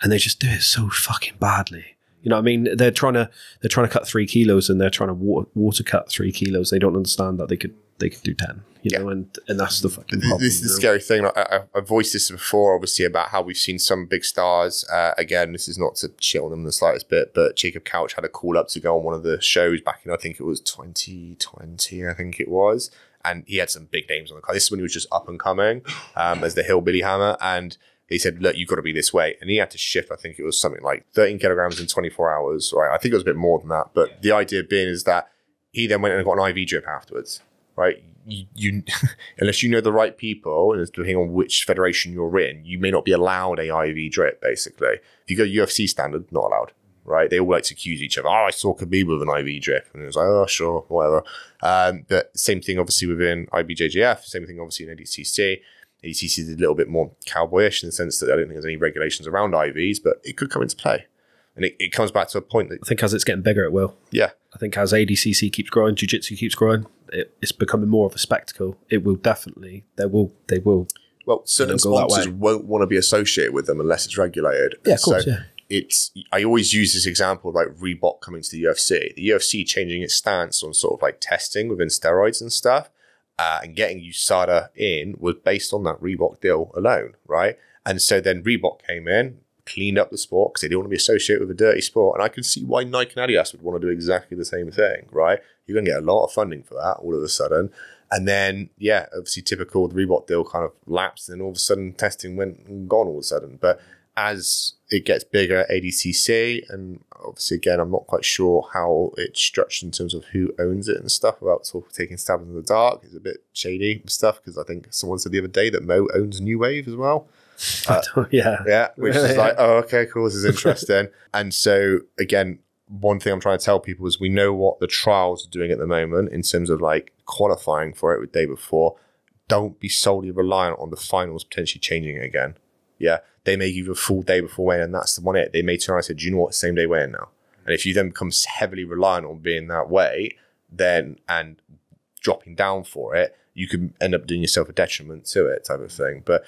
and they just do it so fucking badly. You know what I mean? They're trying to they're trying to cut three kilos and they're trying to water, water cut three kilos. They don't understand that they could they could do ten, you yeah. know, and, and that's the fucking problem. This is the scary thing. Like, I, I voiced this before, obviously, about how we've seen some big stars. Uh, again, this is not to chill them the slightest bit, but Jacob Couch had a call up to go on one of the shows back in, I think it was twenty twenty, I think it was. And he had some big names on the card. This is when he was just up and coming um, as the Hillbilly Hammer. And he said, look, you've got to be this weight. And he had to shift, I think it was something like thirteen kilograms in twenty-four hours. Right? I think it was a bit more than that. But yeah. The idea being is that he then went and got an I V drip afterwards, right? you, you unless you know the right people, and it's depending on which federation you're in, you may not be allowed a I V drip, basically. If you go U F C standard, not allowed, right? They all like to accuse each other. Oh, I saw Khabib with an I V drip. And it was like, oh, sure, whatever. Um, but same thing, obviously, within I B J J F, same thing, obviously, in A D C C. A D C C is a little bit more cowboyish in the sense that I don't think there's any regulations around I Vs, but it could come into play. And it, it comes back to a point that... I think as it's getting bigger, it will. Yeah. I think as A D C C keeps growing, Jiu-Jitsu keeps growing, it, it's becoming more of a spectacle. It will definitely... They will... They will. Well, certain sponsors won't want to be associated with them unless it's regulated. Yeah, of course, so yeah. It's, I always use this example of like Reebok coming to the U F C. The U F C changing its stance on sort of like testing within steroids and stuff uh, and getting U S A D A in was based on that Reebok deal alone, right? And so then Reebok came in, cleaned up the sport because they didn't want to be associated with a dirty sport. And I can see why Nike and Adidas would want to do exactly the same thing, right? You're going to get a lot of funding for that all of a sudden. And then, yeah, obviously typical, the Reebok deal kind of lapsed and then all of a sudden testing went and gone all of a sudden. But as it gets bigger, A D C C, and obviously, again, I'm not quite sure how it's structured in terms of who owns it and stuff about sort of taking stabs in the dark. It's a bit shady stuff because I think someone said the other day that Mo owns New Wave as well. Uh, yeah. Yeah, which is like, oh, okay, cool, this is interesting. And so, again, one thing I'm trying to tell people is we know what the trials are doing at the moment in terms of like qualifying for it with day before. Don't be solely reliant on the finals potentially changing it again. Yeah, they may give you a full day before weigh-in, and that's the one it. They may turn around and say, do you know what, same day weigh-in now. And if you then become heavily reliant on being that way, then and dropping down for it, you could end up doing yourself a detriment to it type of thing. But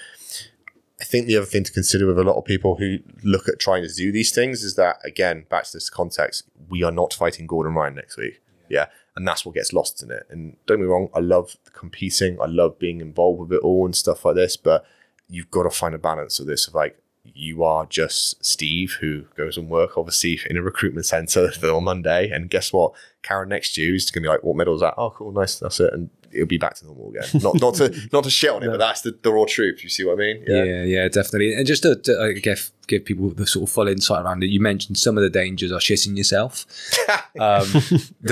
I think the other thing to consider with a lot of people who look at trying to do these things is that, again, back to this context, we are not fighting Gordon Ryan next week. Yeah. And that's what gets lost in it. And don't get me wrong, I love competing. I love being involved with it all and stuff like this. But you've got to find a balance of this. Of like, you are just Steve who goes and work, obviously, in a recruitment center on Monday. And guess what? Karen next to you is going to be like, what medal is that? Oh, cool, nice, that's it. And it'll be back to normal again. Not not to not to shit on it, no. But that's the, the raw truth. You see what I mean? Yeah, yeah, yeah, definitely. And just to, to uh, give give people the sort of full insight around it, you mentioned some of the dangers are shitting yourself, um,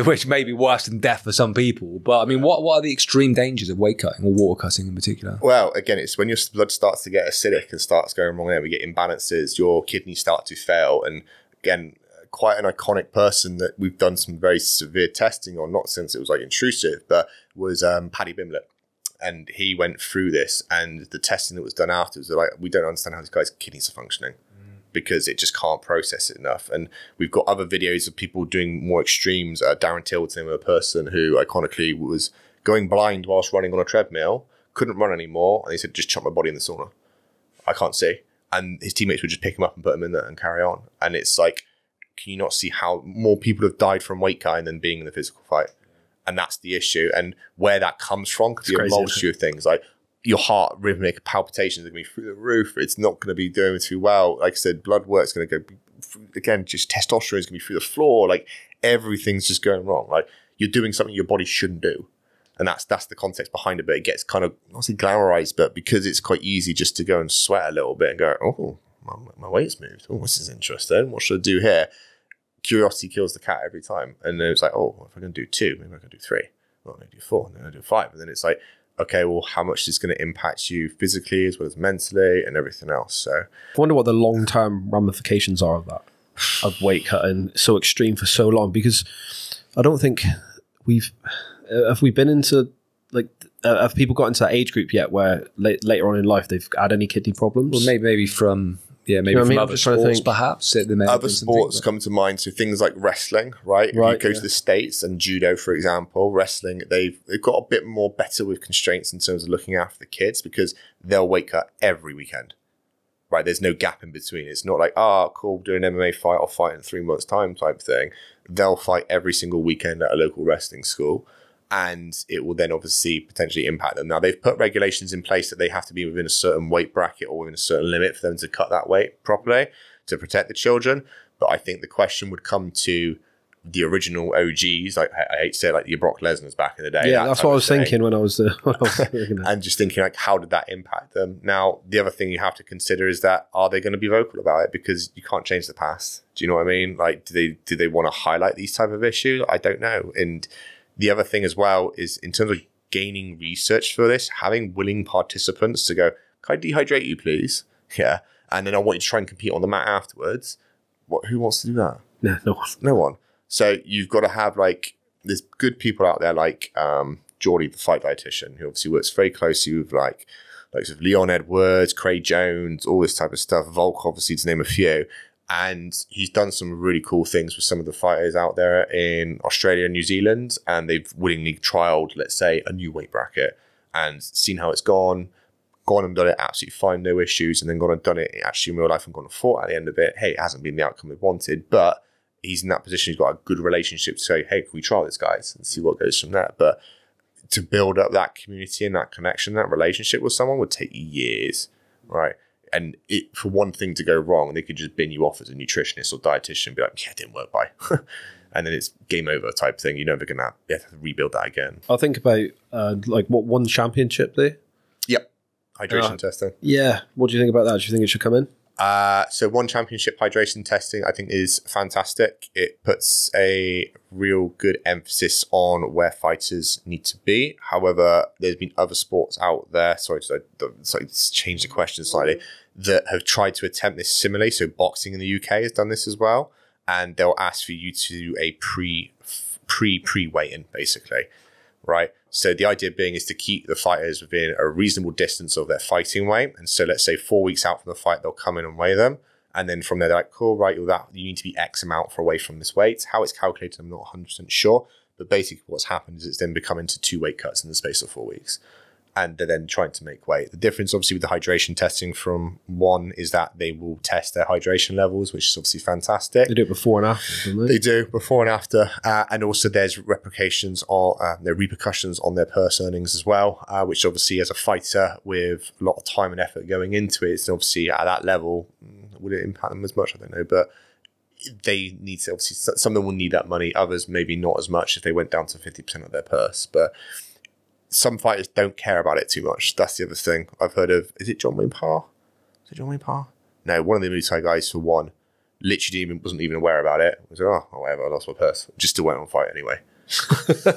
which may be worse than death for some people. But I mean, what what are the extreme dangers of weight cutting or water cutting in particular? Well, again, it's when your blood starts to get acidic and starts going wrong there, we get imbalances, your kidneys start to fail. And again, quite an iconic person that we've done some very severe testing on, not since it was like intrusive, but was um, Paddy Pimblett. And he went through this, and the testing that was done afterwards, they're like, we don't understand how this guy's kidneys are functioning mm. because it just can't process it enough. And we've got other videos of people doing more extremes. Uh, Darren Tilton, a person who iconically was going blind whilst running on a treadmill, couldn't run anymore. And he said, just chuck my body in the sauna. I can't see. And his teammates would just pick him up and put him in there and carry on. And it's like, can you not see how more people have died from weight cutting than being in the physical fight? And that's the issue. And where that comes from could be a multitude of things. Like your heart rhythmic palpitations are going to be through the roof. It's not going to be doing too well. Like I said, blood work's going to go, again, just testosterone is going to be through the floor. Like everything's just going wrong. Like you're doing something your body shouldn't do. And that's that's the context behind it. But it gets kind of, not say glamorized, but because it's quite easy just to go and sweat a little bit and go, oh, my, my weight's moved. Oh, this is interesting. What should I do here? Curiosity kills the cat every time. And then it's like, oh, if I can do two, maybe I can do three. Well, I'm going to do four, and then I do five. And then it's like, okay, well, how much is going to impact you physically as well as mentally and everything else? So I wonder what the long-term ramifications are of that, of weight cutting so extreme for so long, because I don't think we've, have we been into like, uh, have people got into that age group yet where la- later on in life they've had any kidney problems? Well, maybe, maybe from... Yeah, maybe you know from I mean? other sports, perhaps. Other sports come to mind, so things like wrestling, right? right if you go yeah. to the States and judo, for example, wrestling, they've, they've got a bit more better with constraints in terms of looking after the kids because they'll wake up every weekend, right? There's no gap in between. It's not like, oh, cool, do an M M A fight, I'll fight in three months' time type thing. They'll fight every single weekend at a local wrestling school. And it will then obviously potentially impact them. Now, they've put regulations in place that they have to be within a certain weight bracket or within a certain limit for them to cut that weight properly to protect the children. But I think the question would come to the original O Gs, like I hate to say, like your Brock Lesnar's back in the day. Yeah, that that's what I was thinking when I was there. Uh, and just thinking, like, how did that impact them? Now, the other thing you have to consider is that are they going to be vocal about it? Because you can't change the past. Do you know what I mean? Like, do they do they want to highlight these type of issues? I don't know. And the other thing as well is in terms of gaining research for this, having willing participants to go, can I dehydrate you, please? Yeah. And then I want you to try and compete on the mat afterwards. What? Who wants to do that? No, no one. No one. So you've got to have, like, there's good people out there like um, Geordie, the fight dietitian, who obviously works very closely with, like, like sort of Leon Edwards, Craig Jones, all this type of stuff. Volk, obviously, to name a few. And he's done some really cool things with some of the fighters out there in Australia and New Zealand. And they've willingly trialed, let's say, a new weight bracket and seen how it's gone, gone and done it absolutely fine, no issues, and then gone and done it actually in real life and gone and fought at the end of it. Hey, it hasn't been the outcome we wanted, but he's in that position. He's got a good relationship to say, hey, can we try this, guys, and see what goes from there. But to build up that community and that connection, that relationship with someone would take years, right? And it, for one thing to go wrong, they could just bin you off as a nutritionist or dietitian and be like, yeah, it didn't work, bye. And then it's game over type thing. You're never going to have to rebuild that again. I think about, uh, like, what, one championship there? Yep. Hydration uh, testing. Yeah. What do you think about that? Do you think it should come in? Uh, so one championship hydration testing, I think, is fantastic. It puts a real good emphasis on where fighters need to be. However, there's been other sports out there, sorry, sorry, sorry to change the question slightly, that have tried to attempt this similarly. So boxing in the U K has done this as well. And they'll ask for you to do a pre, pre, pre weigh-in, basically, right? So the idea being is to keep the fighters within a reasonable distance of their fighting weight. And so let's say four weeks out from the fight, they'll come in and weigh them. And then from there, they're like, cool, right, you're that, you need to be X amount for away from this weight. How it's calculated, I'm not one hundred percent sure. But basically what's happened is it's then become into two weight cuts in the space of four weeks. And they're then trying to make weight. The difference, obviously, with the hydration testing from one is that they will test their hydration levels, which is obviously fantastic. They do it before and after, don't they? They do, before and after. Uh, and also there's repercussions on, uh, there are repercussions on their purse earnings as well, uh, which obviously as a fighter with a lot of time and effort going into it, it's obviously at that level, would it impact them as much? I don't know, but they need to obviously, some of them will need that money, others maybe not as much if they went down to fifty percent of their purse, but some fighters don't care about it too much. That's the other thing I've heard of. Is it John Wayne Parr? Is it John Wayne Parr? No, one of the Muay Thai guys for one literally even, wasn't even aware about it. He was like, oh, whatever, I lost my purse. Just still went on fight anyway.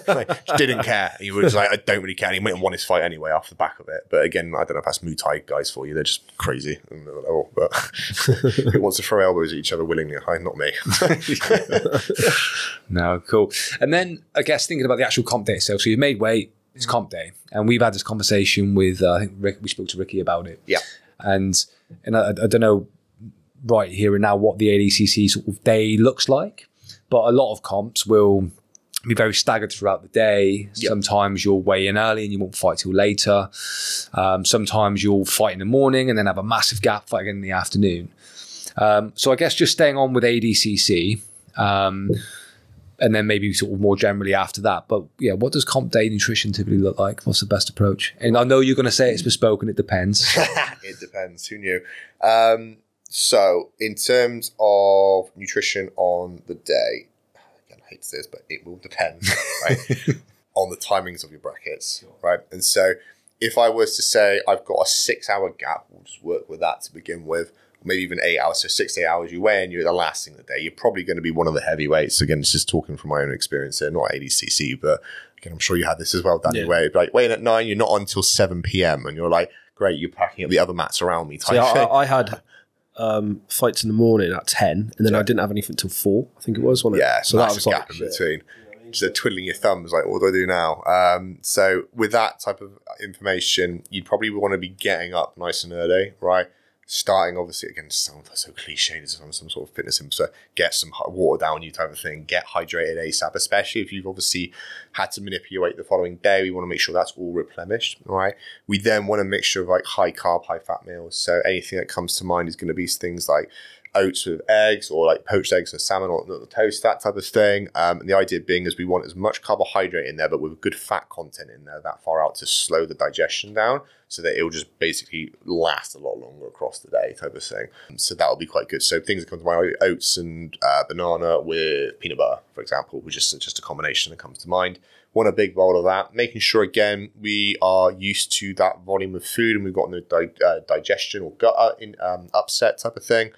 Like, just didn't care. He was like, I don't really care. And he went and won his fight anyway off the back of it. But again, I don't know if that's Muay Thai guys for you. They're just crazy. Oh, but who wants to throw elbows at each other willingly? Hi, not me. No, cool. And then I guess thinking about the actual comp day itself. So you've made weight. It's comp day, and we've had this conversation with, uh, I think Rick, we spoke to Ricky about it. Yeah. And and I, I don't know right here and now what the A D C C sort of day looks like, but a lot of comps will be very staggered throughout the day. Yep. Sometimes you'll weigh in early and you won't fight till later. Um, sometimes you'll fight in the morning and then have a massive gap fight again in the afternoon. Um, so I guess just staying on with A D C C, um, and then maybe sort of more generally after that. But yeah, what does comp day nutrition typically look like? What's the best approach? And I know you're going to say it's bespoke and it depends. It depends. Who knew? Um, so in terms of nutrition on the day, again, I hate this, but it will depend, right? On the timings of your brackets, right? And so if I was to say I've got a six-hour gap, we'll just work with that to begin with. Maybe even eight hours, so six, eight hours you weigh in, you're the last thing of the day. You're probably going to be one of the heavyweights. Again, it's just talking from my own experience here, not A D C C, but again, I'm sure you had this as well, Danny, yeah. Where like, weighing at nine, you're not on until seven p m and you're like, great, you're packing up the other mats around me type See, thing. I, I had um, fights in the morning at ten, and then yeah. I didn't have anything until four, I think it was, wasn't it? Yeah, so that was like a gap in between. So twiddling your thumbs, like, what do I do now? Um, so with that type of information, you'd probably want to be getting up nice and early, right? Starting, obviously, again, sounds so cliche, as if I'm some sort of fitness influencer, get some water down you type of thing, get hydrated ASAP, especially if you've obviously had to manipulate the following day. We want to make sure that's all replenished, right? We then want a mixture of like high carb, high fat meals. So anything that comes to mind is going to be things like oats with eggs or like poached eggs or salmon or toast, that type of thing. Um, and the idea being is we want as much carbohydrate in there, but with good fat content in there that far out to slow the digestion down so that it'll just basically last a lot longer across the day type of thing. So that'll be quite good. So things that come to mind, oats and uh, banana with peanut butter, for example, which is just a combination that comes to mind. Want a big bowl of that, making sure, again, we are used to that volume of food and we've got no di uh, digestion or gut in, um, upset type of thing.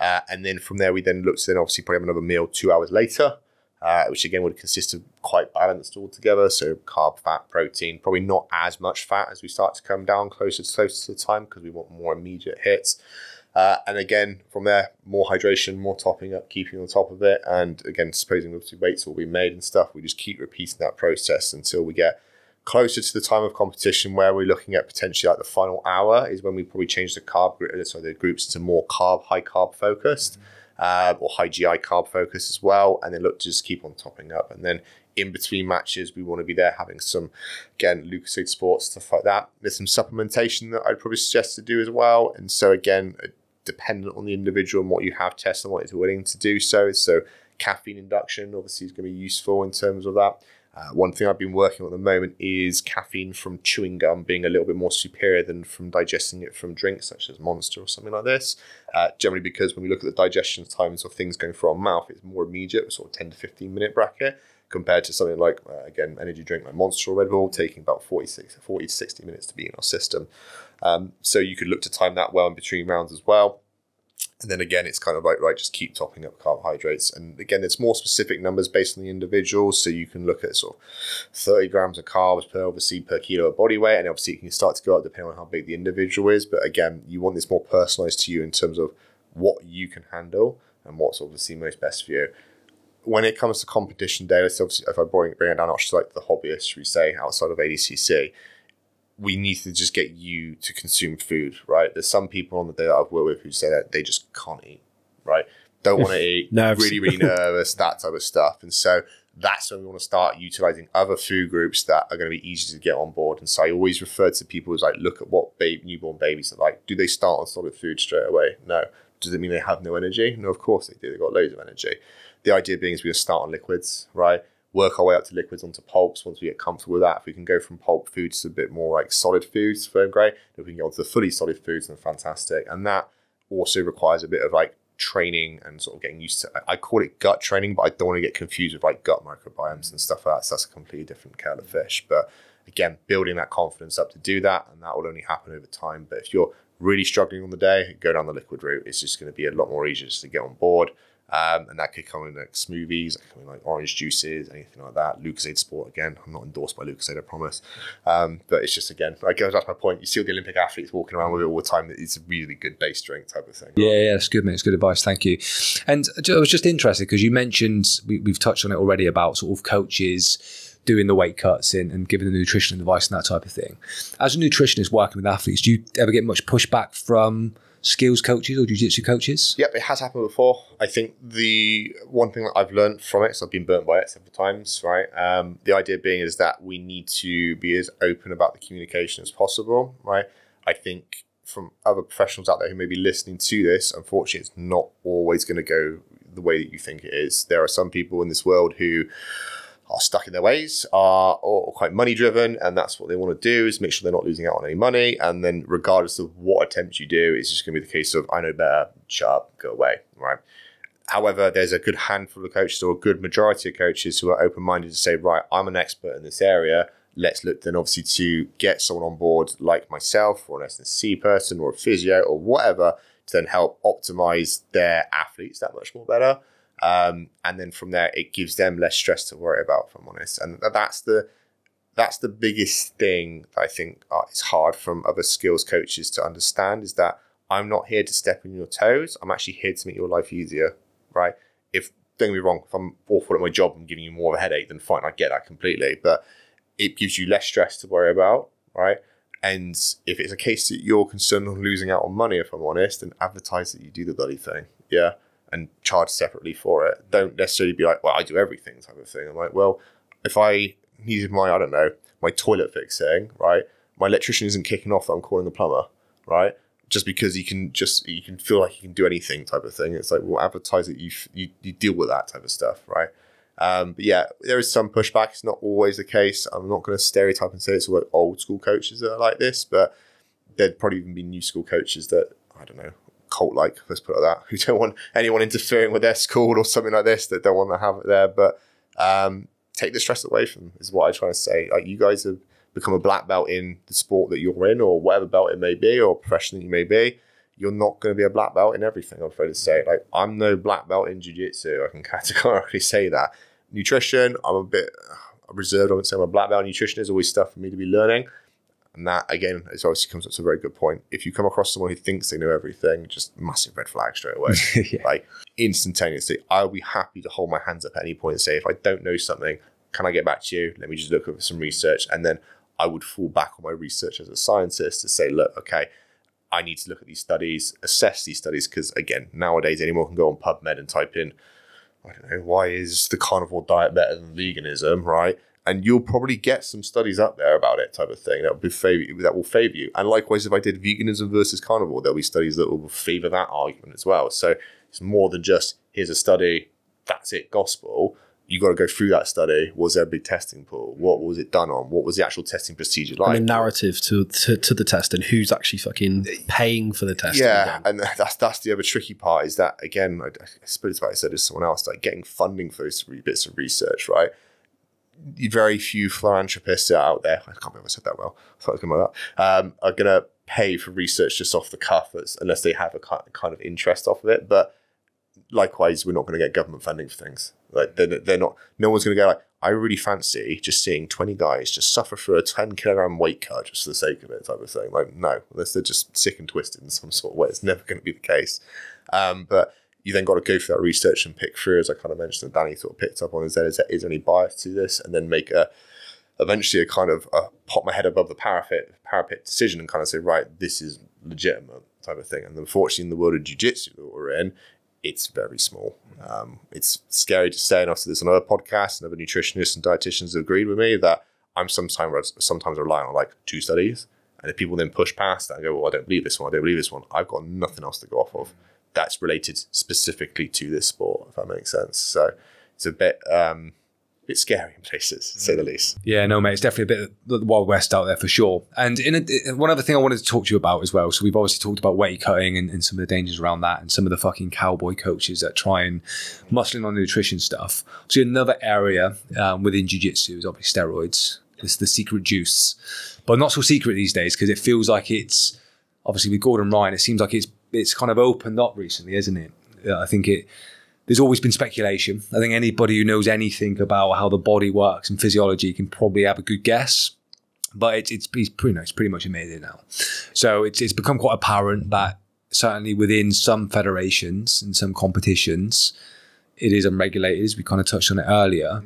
Uh, and then from there, we then looked to then obviously probably have another meal two hours later. uh, which again would consist of quite balanced altogether. So carb, fat, protein, probably not as much fat as we start to come down closer to, closer to the time, because we want more immediate hits. Uh, and again, from there, more hydration, more topping up, keeping on top of it. And again, supposing obviously weights will be made and stuff, we just keep repeating that process until we get closer to the time of competition, where we're looking at potentially like the final hour is when we probably change the carb so the groups to more carb, high carb focused, uh, or high G I carb focused as well. And then look to just keep on topping up. And then in between matches, we want to be there having some, again, Lucozade Sport, stuff like that. There's some supplementation that I'd probably suggest to do as well. And so again, dependent on the individual and what you have tested and what it's willing to do so. So caffeine induction obviously is going to be useful in terms of that. Uh, one thing I've been working on at the moment is caffeine from chewing gum being a little bit more superior than from digesting it from drinks such as Monster or something like this. Uh, generally because when we look at the digestion times of things going through our mouth, it's more immediate, sort of ten to fifteen minute bracket, compared to something like, uh, again, energy drink like Monster or Red Bull, taking about forty to sixty minutes to be in our system. Um, so you could look to time that well in between rounds as well. And then again, it's kind of like, right, just keep topping up carbohydrates. And again, there's more specific numbers based on the individual. So you can look at sort of thirty grams of carbs per, obviously, per kilo of body weight. And obviously, you can start to go up depending on how big the individual is. But again, you want this more personalized to you in terms of what you can handle and what's obviously most best for you. When it comes to competition day, let's obviously, if I bring it down, actually like the hobbyist, should we say, outside of A D C C, we need to just get you to consume food, right? There's some people on the day that I've worked with who say that they just can't eat, right? Don't want to eat, really, really nervous, that type of stuff. And so that's when we want to start utilizing other food groups that are going to be easy to get on board. And so I always refer to people as like, look at what babe, newborn babies are like. Do they start on solid food straight away? No. Does it mean they have no energy? No, of course they do. They've got loads of energy. The idea being is we start on liquids, right? Work our way up to liquids onto pulps. Once we get comfortable with that, if we can go from pulp foods to a bit more like solid foods, then great. If we can get onto the fully solid foods, then fantastic. And that also requires a bit of like training and sort of getting used to, I call it gut training, but I don't want to get confused with like gut microbiomes and stuff like that. So that's a completely different kettle of fish. But again, building that confidence up to do that, and that will only happen over time. But if you're really struggling on the day, go down the liquid route. It's just going to be a lot more easier just to get on board. Um, and that could come in like smoothies, that could come in like orange juices, anything like that. Lucozade Sport, again, I'm not endorsed by Lucozade, I promise. Um, but it's just, again, it goes back to my point. You see all the Olympic athletes walking around with it all the time. It's a really good base drink type of thing. Right? Yeah, yeah, it's good, mate. It's good advice. Thank you. And I was just interested because you mentioned, we, we've touched on it already about sort of coaches doing the weight cuts in and giving the nutrition advice and that type of thing. As a nutritionist working with athletes, do you ever get much pushback from skills coaches or jiu-jitsu coaches? Yep, it has happened before. I think the one thing that I've learned from it, so I've been burnt by it several times, right? Um, the idea being is that we need to be as open about the communication as possible, right? I think from other professionals out there who may be listening to this, unfortunately, it's not always going to go the way that you think it is. There are some people in this world who are stuck in their ways, are or quite money driven, and that's what they want to do, is make sure they're not losing out on any money. And then regardless of what attempt you do, it's just going to be the case of, I know better, shut up, go away, right? However, there's a good handful of coaches, or a good majority of coaches, who are open-minded to say, right, I'm an expert in this area. Let's look then obviously to get someone on board like myself, or an S N C person, or a physio, or whatever, to then help optimize their athletes that much more better. Um, and then from there, it gives them less stress to worry about, if I'm honest. And that's the that's the biggest thing that I think uh, is hard from other skills coaches to understand, is that I'm not here to step on your toes. I'm actually here to make your life easier, right? If, don't get me wrong, if I'm awful at my job and giving you more of a headache, then fine, I get that completely. But it gives you less stress to worry about, right? And if it's a case that you're concerned on losing out on money, if I'm honest, then advertise that you do the bloody thing, yeah? And charge separately for it. Don't necessarily be like, well, I do everything type of thing. I'm like, well, if I needed my, I don't know, my toilet fixing, right? My electrician isn't kicking off that I'm calling the plumber, right? Just because you can just, you can feel like you can do anything type of thing. It's like, well, advertise that you, you, you deal with that type of stuff, right? Um, but yeah, there is some pushback. It's not always the case. I'm not going to stereotype and say it's all old school coaches that are like this, but there'd probably even be new school coaches that, I don't know, cult-like, let's put it like that, who don't want anyone interfering with their school or something like this, that don't want to have it there. But um, take the stress away from them is what I try to say. Like, you guys have become a black belt in the sport that you're in, or whatever belt it may be, or profession that you may be. You're not going to be a black belt in everything, I'm afraid to say. Like, I'm no black belt in jiu-jitsu. I can categorically say that. nutrition, I'm a bit I'm reserved. I would say I'm a black belt. Nutrition is always stuff for me to be learning. And that, again, it obviously comes up to a very good point. If you come across someone who thinks they know everything, just massive red flag straight away. yeah. Like, instantaneously, I'll be happy to hold my hands up at any point and say, if I don't know something, can I get back to you? Let me just look up some research. And then I would fall back on my research as a scientist to say, look, okay, I need to look at these studies, assess these studies, because, again, nowadays, anyone can go on PubMed and type in, I don't know, why is the carnivore diet better than veganism, right? And you'll probably get some studies up there about it, type of thing. That will favor, that will favor you. And likewise, if I did veganism versus carnivore, there'll be studies that will favor that argument as well. So it's more than just, here's a study, that's it, gospel. You got to go through that study. Was there a big testing pool? What was it done on? What was the actual testing procedure like? And the narrative to, to to the test and who's actually fucking paying for the test. Yeah, again. And that's that's the other tricky part is that, again, I, I suppose what I said is someone else, like getting funding for those bits of research, right? Very few philanthropists out there, I can't remember if I said that well, I thought I was going like that, um, are going to pay for research just off the cuff unless they have a kind of interest off of it. But likewise, we're not going to get government funding for things. Like they're, they're not, no one's going to go like, I really fancy just seeing twenty guys just suffer through a ten kilogram weight cut just for the sake of it type of thing. Like, no, unless they're just sick and twisted in some sort of way. It's never going to be the case. Um, but you then got to go through that research and pick through, as I kind of mentioned, that Danny sort of picked up on, is there, is there, is there any bias to this? And then make a, eventually a kind of a pop my head above the parapet, parapet decision and kind of say, right, this is legitimate type of thing. And unfortunately, in the world of jiu-jitsu that we're in, it's very small. Um, it's scary to say, and I've said this on other podcasts, and other nutritionists and dietitians have agreed with me, that I'm sometimes, sometimes relying on like two studies. And if people then push past that and go, well, I don't believe this one, I don't believe this one, I've got nothing else to go off of that's related specifically to this sport, if that makes sense. So it's a bit um, bit scary in places, to say the least. Yeah, no, mate, it's definitely a bit of the Wild West out there for sure. And in a, one other thing I wanted to talk to you about as well, so we've obviously talked about weight cutting and, and some of the dangers around that and some of the fucking cowboy coaches that try and muscle in on nutrition stuff. So another area um, within jiu-jitsu is obviously steroids. It's the secret juice, but not so secret these days because it feels like it's, obviously with Gordon Ryan, it seems like it's it's kind of opened up recently, isn't it? I think it, there's always been speculation. I think anybody who knows anything about how the body works and physiology can probably have a good guess, but it's, it's, it's pretty, it's pretty much amazing now. So it's, it's become quite apparent that certainly within some federations and some competitions, it is unregulated, as we kind of touched on it earlier.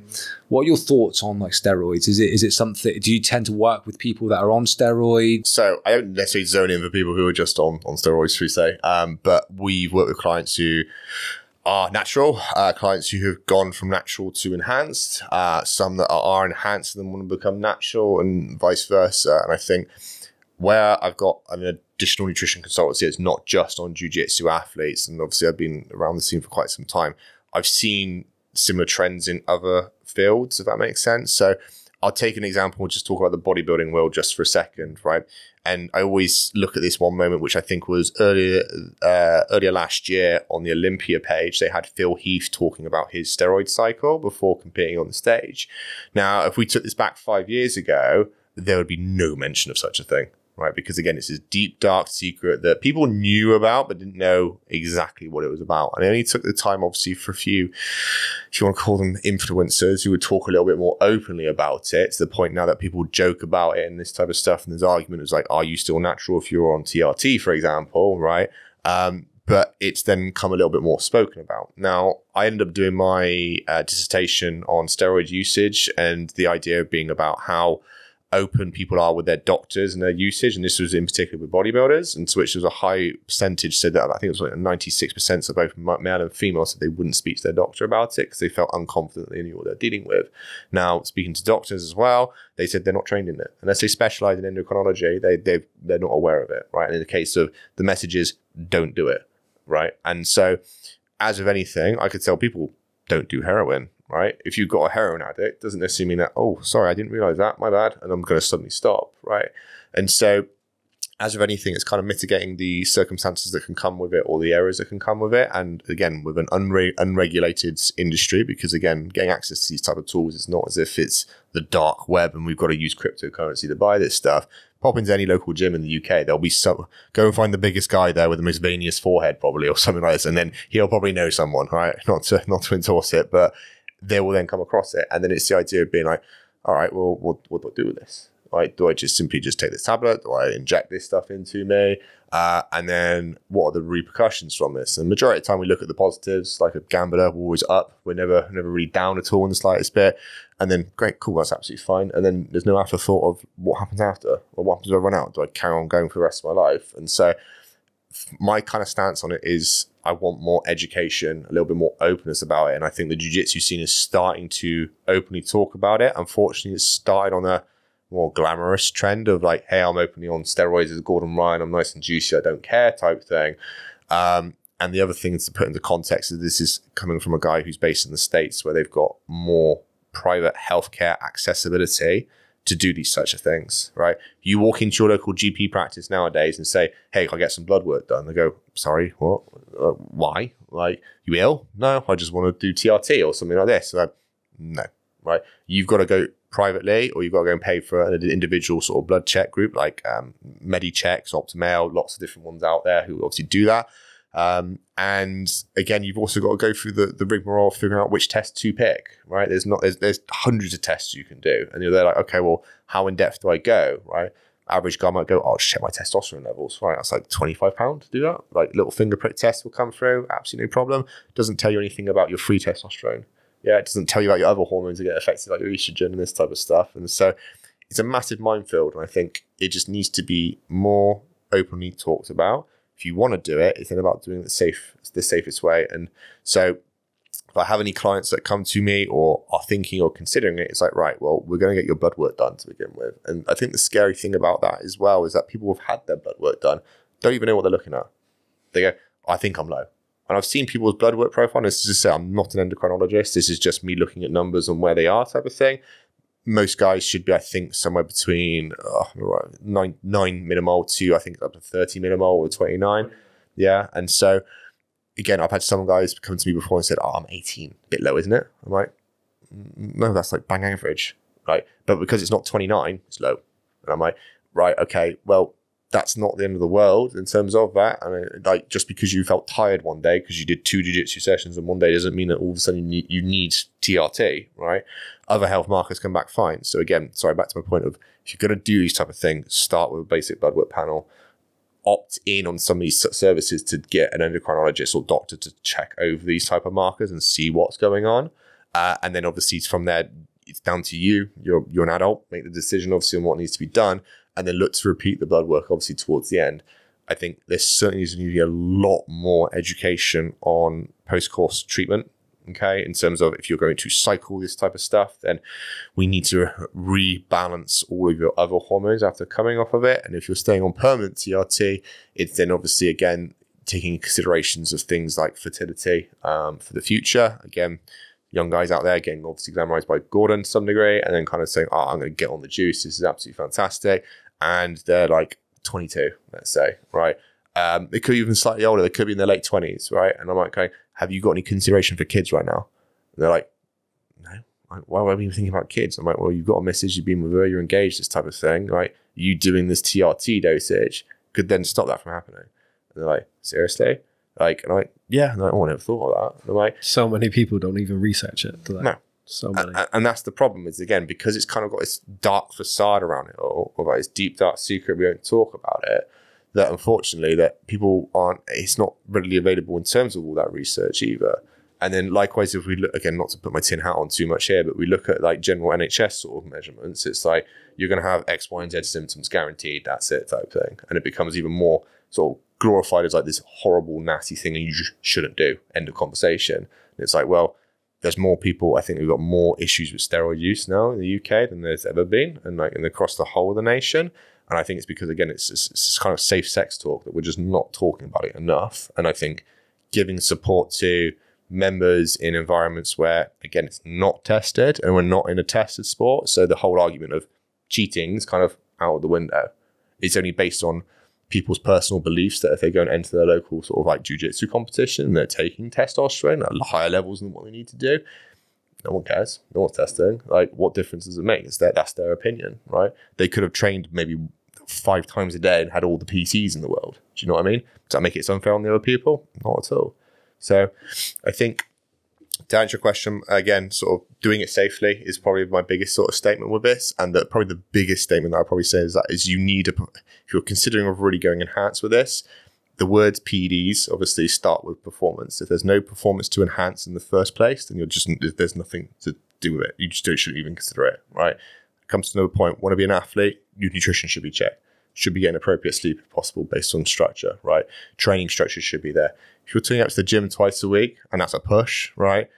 What are your thoughts on like steroids? Is it is it something, do you tend to work with people that are on steroids? So I don't necessarily zone in for people who are just on, on steroids, we say, um, but we've worked with clients who are natural, uh, clients who have gone from natural to enhanced, uh, some that are enhanced and then want to become natural and vice versa. And I think where I've got an additional nutrition consultancy, it's not just on jiu-jitsu athletes, and obviously I've been around the scene for quite some time, I've seen similar trends in other fields, if that makes sense. So I'll take an example, we'll just talk about the bodybuilding world just for a second, right? And I always look at this one moment, which I think was earlier uh, earlier last year on the Olympia page. They had Phil Heath talking about his steroid cycle before competing on the stage. Now, if we took this back five years ago, there would be no mention of such a thing, right? Because again, it's this deep, dark secret that people knew about, but didn't know exactly what it was about. And it only took the time, obviously, for a few, if you want to call them influencers, who would talk a little bit more openly about it, to the point now that people joke about it and this type of stuff. And there's arguments like, are you still natural if you're on T R T, for example, right? Um, but it's then come a little bit more spoken about. Now, I ended up doing my uh, dissertation on steroid usage, and the idea being about how open people are with their doctors and their usage, and this was in particular with bodybuilders, and to which there was a high percentage said that, I think it was like ninety-six percent of both male and female said they wouldn't speak to their doctor about it because they felt unconfident they knew what they're dealing with. Now, speaking to doctors as well, they said they're not trained in it. Unless they specialize in endocrinology, they, they've, they're not aware of it, right? And in the case of the message is, don't do it, right? And so, as of anything, I could tell people, don't do heroin, right? If you've got a heroin addict, doesn't necessarily mean that, oh, sorry, I didn't realize that, my bad, and I'm going to suddenly stop, right? And so, as of anything, it's kind of mitigating the circumstances that can come with it or the errors that can come with it. And again, with an unre unregulated industry, because again, getting access to these type of tools, it's not as if it's the dark web and we've got to use cryptocurrency to buy this stuff. Pop into any local gym in the U K, there'll be some, go and find the biggest guy there with the most veiniest forehead probably or something like this, and then he'll probably know someone, right? Not to, not to endorse it, but they will then come across it. And then it's the idea of being like, all right, well, what, what do I do with this? Like, do I just simply just take this tablet? Do I inject this stuff into me? Uh, and then what are the repercussions from this? And majority of the time we look at the positives, like a gambler, we're always up. We're never, never really down at all in the slightest bit. And then great, cool, that's absolutely fine. And then there's no afterthought of what happens after, or what happens if I run out? Do I carry on going for the rest of my life? And so my kind of stance on it is I want more education, a little bit more openness about it. And I think the jiu-jitsu scene is starting to openly talk about it. Unfortunately, it started on a more glamorous trend of like, hey, I'm openly on steroids as Gordon Ryan, I'm nice and juicy, I don't care type thing. Um, and the other thing to put into context is this is coming from a guy who's based in the States where they've got more private healthcare accessibility to do these such of things, right? You walk into your local G P practice nowadays and say, hey, I'll get some blood work done. They go, sorry, what? Uh, why? Like, you ill? No, I just want to do T R T or something like this. So that, no, right? You've got to go privately, or you've got to go and pay for an individual sort of blood check group, like um, MediChecks, Optimal, lots of different ones out there who obviously do that. Um, and again, you've also got to go through the, the rigmarole of figuring out which test to pick, right? There's not, there's, there's hundreds of tests you can do. And you're there like, okay, well, how in depth do I go, right? Average guy might go, oh, I'll check my testosterone levels. Right, that's like twenty-five pounds to do that. Like little finger prick test will come through, absolutely no problem. Doesn't tell you anything about your free testosterone. Yeah, it doesn't tell you about your other hormones that get affected, like your estrogen and this type of stuff. And so it's a massive minefield. And I think it just needs to be more openly talked about. If you want to do it, it's about doing it the safe, the safest way. And so if I have any clients that come to me or are thinking or considering it, it's like, right, well, we're going to get your blood work done to begin with. And I think the scary thing about that as well is that people who've had their blood work done don't even know what they're looking at. They go, I think I'm low. And I've seen people's blood work profile. And this is just say, I'm not an endocrinologist. This is just me looking at numbers and where they are type of thing. Most guys should be, I think, somewhere between oh, nine, nine millimole to, I think, up to thirty millimole or twenty-nine. Yeah. And so, again, I've had some guys come to me before and said, oh, I'm eighteen. A bit low, isn't it? I'm like, no, that's like bang average. Right. But because it's not twenty-nine, it's low. And I'm like, right, okay, well, that's not the end of the world in terms of that. And I, like, just because you felt tired one day because you did two jiu-jitsu sessions in one day doesn't mean that all of a sudden you need, you need T R T, right? Other health markers come back fine. So again, sorry, back to my point of if you're going to do these type of things, start with a basic blood work panel, opt in on some of these services to get an endocrinologist or doctor to check over these type of markers and see what's going on. Uh, and then obviously from there, it's down to you. You're, you're an adult, make the decision obviously on what needs to be done and then look to repeat the blood work obviously towards the end. I think there certainly needs to be a lot more education on post-course treatment. Okay, in terms of if you're going to cycle this type of stuff, then we need to rebalance all of your other hormones after coming off of it. And if you're staying on permanent T R T, it's then obviously, again, taking considerations of things like fertility um, for the future. Again, young guys out there getting obviously glamorized by Gordon to some degree and then kind of saying, oh, I'm going to get on the juice. This is absolutely fantastic. And they're like twenty-two, let's say, right? Um, they could be even slightly older. They could be in their late twenties, right? And I'm like, okay, have you got any consideration for kids right now? And they're like, no. Like, why would I be thinking about kids? I'm like, well, you've got a missus, you've been with her, you're engaged, this type of thing, right? You doing this T R T dosage could then stop that from happening. And they're like, seriously? Like, and I'm like, yeah. And I'm like, oh, I never thought of that. And I'm like, so many people don't even research it. Do they? No. So many. And, and that's the problem is, again, because it's kind of got this dark facade around it all, or like this deep, dark secret, we don't talk about it. That unfortunately that people aren't, it's not readily available in terms of all that research either. And then likewise, if we look, again, not to put my tin hat on too much here, but we look at like general N H S sort of measurements, it's like, you're going to have X, Y, and Z symptoms guaranteed, that's it type thing. And it becomes even more sort of glorified as like this horrible, nasty thing and you just shouldn't do, end of conversation. And it's like, well, there's more people, I think we've got more issues with steroid use now in the U K than there's ever been. And like, and across the whole of the nation. And I think it's because, again, it's, it's, it's kind of safe sex talk that we're just not talking about it enough. And I think giving support to members in environments where, again, it's not tested and we're not in a tested sport. So the whole argument of cheating is kind of out of the window. It's only based on people's personal beliefs that if they go and enter their local sort of like jiu-jitsu competition, they're taking testosterone at higher levels than what they need to do. No one cares. No one's testing. Like, what difference does it make? It's their, that's their opinion, right? They could have trained maybe five times a day and had all the P Cs in the world. Do you know what I mean? Does that make it unfair on the other people? Not at all. So I think to answer your question, again, sort of doing it safely is probably my biggest sort of statement with this. And that probably the biggest statement that I'll probably say is that is you need, a, if you're considering of really going enhanced with this, the words P Ds obviously start with performance. If there's no performance to enhance in the first place, then you're just, there's nothing to do with it. You just shouldn't even consider it, right? It comes to another point. Want to be an athlete? Your nutrition should be checked. Should be getting appropriate sleep if possible based on structure, right? Training structure should be there. If you're turning up to the gym twice a week and that's a push, right?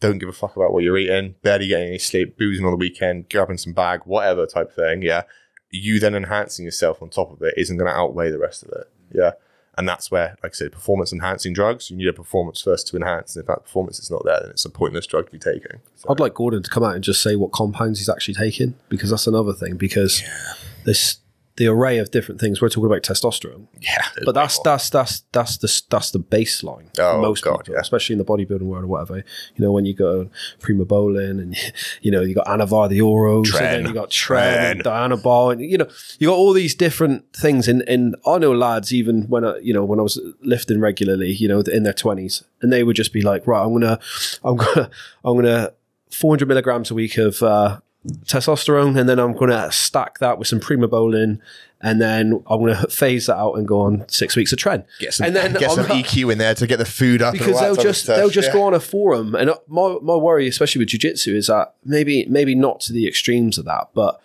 Don't give a fuck about what you're eating, barely getting any sleep, boozing on the weekend, grabbing some bag, whatever type thing, yeah? You then enhancing yourself on top of it isn't going to outweigh the rest of it, yeah? And that's where, like I said, performance-enhancing drugs, you need a performance first to enhance. And if that performance is not there, then it's a pointless drug to be taking. So. I'd like Gordon to come out and just say what compounds he's actually taking, because that's another thing, because yeah. this... the array of different things. We're talking about testosterone, yeah, but that's that's that's that's the that's the baseline. Oh, for most God, people, yeah. Especially in the bodybuilding world or whatever. You know, when you go Primobolan and you know you got Anavar the Oros, so then you got Tren, Tren. Dianabol, and you know you got all these different things. And and I know lads, even when I you know when I was lifting regularly, you know in their twenties, and they would just be like, right, I'm gonna I'm gonna I'm gonna four hundred milligrams a week of uh, testosterone, and then I'm going to stack that with some Primobolan, and then I'm going to phase that out and go on six weeks of Tren. Get some, and then get some not, E Q in there to get the food up. Because they'll just, they'll just yeah. go on a forum. And my, my worry, especially with jiu-jitsu, is that maybe, maybe not to the extremes of that, but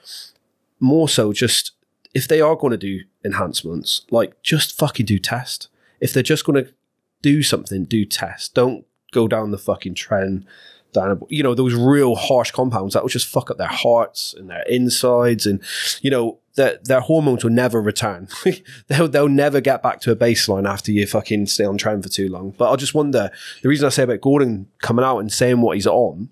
more so just if they are going to do enhancements, like just fucking do test. If they're just going to do something, do test. Don't go down the fucking Tren. You know, those real harsh compounds that will just fuck up their hearts and their insides, and you know that their, their hormones will never return. they'll, they'll never get back to a baseline after you fucking stay on Tren for too long. But I just wonder, the reason I say about Gordon coming out and saying what he's on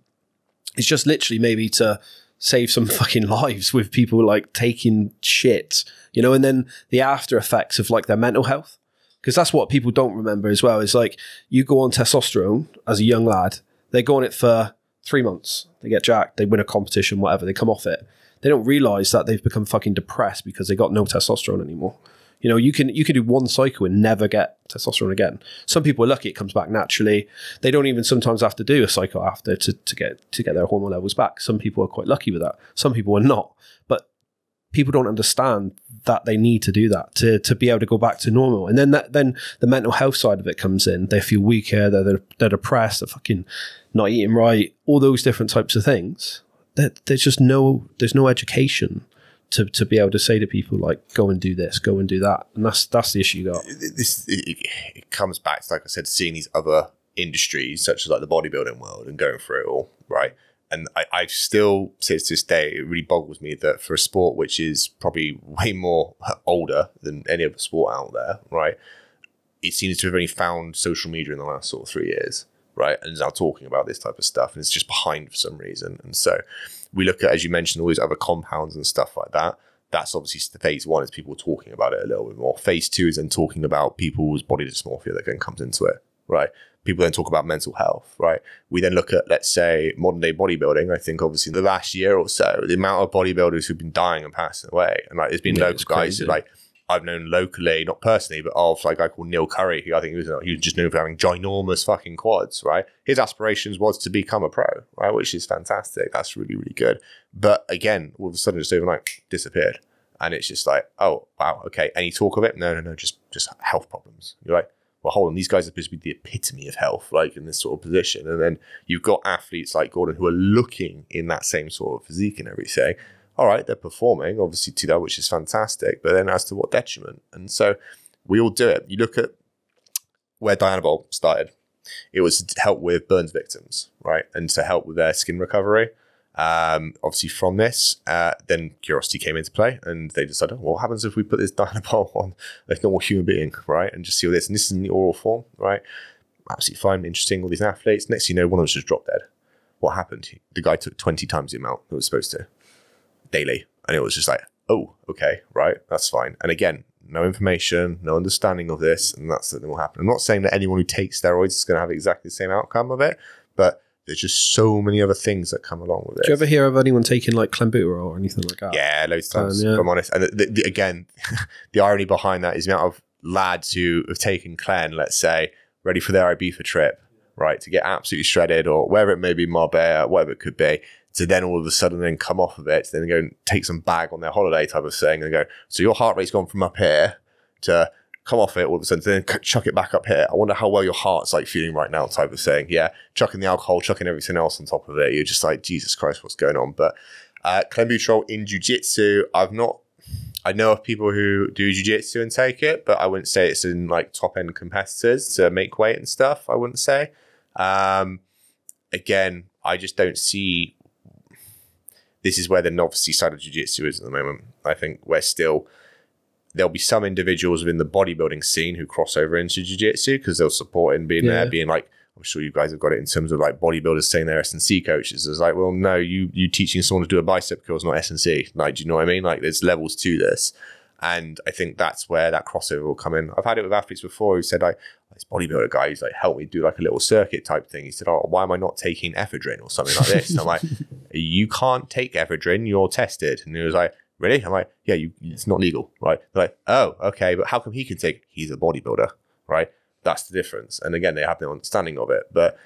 is just literally maybe to save some fucking lives with people like taking shit, you know, and then the after effects of like their mental health, because that's what people don't remember as well. Is like you go on testosterone as a young lad. They go on it for three months. They get jacked. They win a competition, whatever. They come off it. They don't realize that they've become fucking depressed because they got no testosterone anymore. You know, you can you can do one cycle and never get testosterone again. Some people are lucky; it comes back naturally. They don't even sometimes have to do a cycle after to to get to get their hormone levels back. Some people are quite lucky with that. Some people are not. But people don't understand that they need to do that to to be able to go back to normal. And then that then the mental health side of it comes in. They feel weaker. They're they're, they're depressed. They're fucking not eating right. All those different types of things. There, there's just no there's no education to to be able to say to people like go and do this, go and do that. And that's that's the issue you got. This it, it comes back to, like I said, seeing these other industries such as like the bodybuilding world and going through it all, right? And I, I still say to this day, it really boggles me that for a sport which is probably way more older than any other sport out there, right? It seems to have only found social media in the last sort of three years, right? And is now talking about this type of stuff, and it's just behind for some reason. And so we look at, as you mentioned, all these other compounds and stuff like that. That's obviously phase one is people talking about it a little bit more. Phase two is then talking about people's body dysmorphia that then comes into it, right? People then talk about mental health, right? We then look at, let's say, modern day bodybuilding. I think obviously the last year or so, the amount of bodybuilders who've been dying and passing away. And like, there's been yeah, loads of guys who, like, I've known locally, not personally, but of like a guy called Neil Curry, who I think he was, he was just known for having ginormous fucking quads, right? His aspirations was to become a pro, right? Which is fantastic. That's really, really good. But again, all of a sudden, just overnight disappeared. And it's just like, oh, wow, okay. Any talk of it? No, no, no, just, just health problems. You're like, well, hold on, these guys are supposed to be the epitome of health, like in this sort of position. And then you've got athletes like Gordon who are looking in that same sort of physique and everything. All right, they're performing, obviously, to that, which is fantastic. But then as to what detriment? And so we all do it. You look at where Dianabol started. It was to help with burns victims, right? And to help with their skin recovery. Um, obviously from this, uh, then curiosity came into play, and they decided, oh, what happens if we put this Dianabol on a normal human being, right? And just see all this, and this is in the oral form, right? Absolutely fine, interesting, all these athletes. Next thing you know, one of them just dropped dead. What happened? The guy took twenty times the amount that was supposed to daily. And it was just like, oh, okay, right, that's fine. And again, no information, no understanding of this, and that's something that will happen. I'm not saying that anyone who takes steroids is going to have exactly the same outcome of it, but there's just so many other things that come along with it. Do you ever hear of anyone taking like clenbuterol or anything like that? Yeah, loads of times, um, yeah. if I'm honest. And the, the, again, the irony behind that is the amount of lads who have taken Clen, let's say, ready for their Ibiza trip, right? To get absolutely shredded, or whether it may be mob air, whatever it could be, to then all of a sudden then come off of it, to then go and take some bag on their holiday type of thing, and go, so your heart rate's gone from up here to come off it all of a sudden, then chuck it back up here. I wonder how well your heart's like feeling right now type of thing. Yeah, chucking the alcohol, chucking everything else on top of it. You're just like, Jesus Christ, what's going on? But uh, clenbuterol in jiu-jitsu, I've not, I know of people who do jiu-jitsu and take it, but I wouldn't say it's in like top-end competitors to make weight and stuff, I wouldn't say. Um, again, I just don't see, this is where the novelty side of jiu-jitsu is at the moment. I think we're still... There'll be some individuals within the bodybuilding scene who cross over into jiu-jitsu because they'll support and being yeah. there, being like, I'm sure you guys have got it in terms of like bodybuilders saying they're S and C coaches. It's like, well, no, you you teaching someone to do a bicep curl is not S and C. Like, do you know what I mean? Like, there's levels to this. And I think that's where that crossover will come in. I've had it with athletes before who said, like, this bodybuilder guy, he's like, help me do like a little circuit type thing. He said, oh, why am I not taking ephedrine or something like this? And I'm like, you can't take ephedrine, you're tested. And he was like, really? I'm like, yeah, you, it's not legal, right? They're like, oh, okay, but how come he can take it? He's a bodybuilder, right? That's the difference. And again, they have no understanding of it. But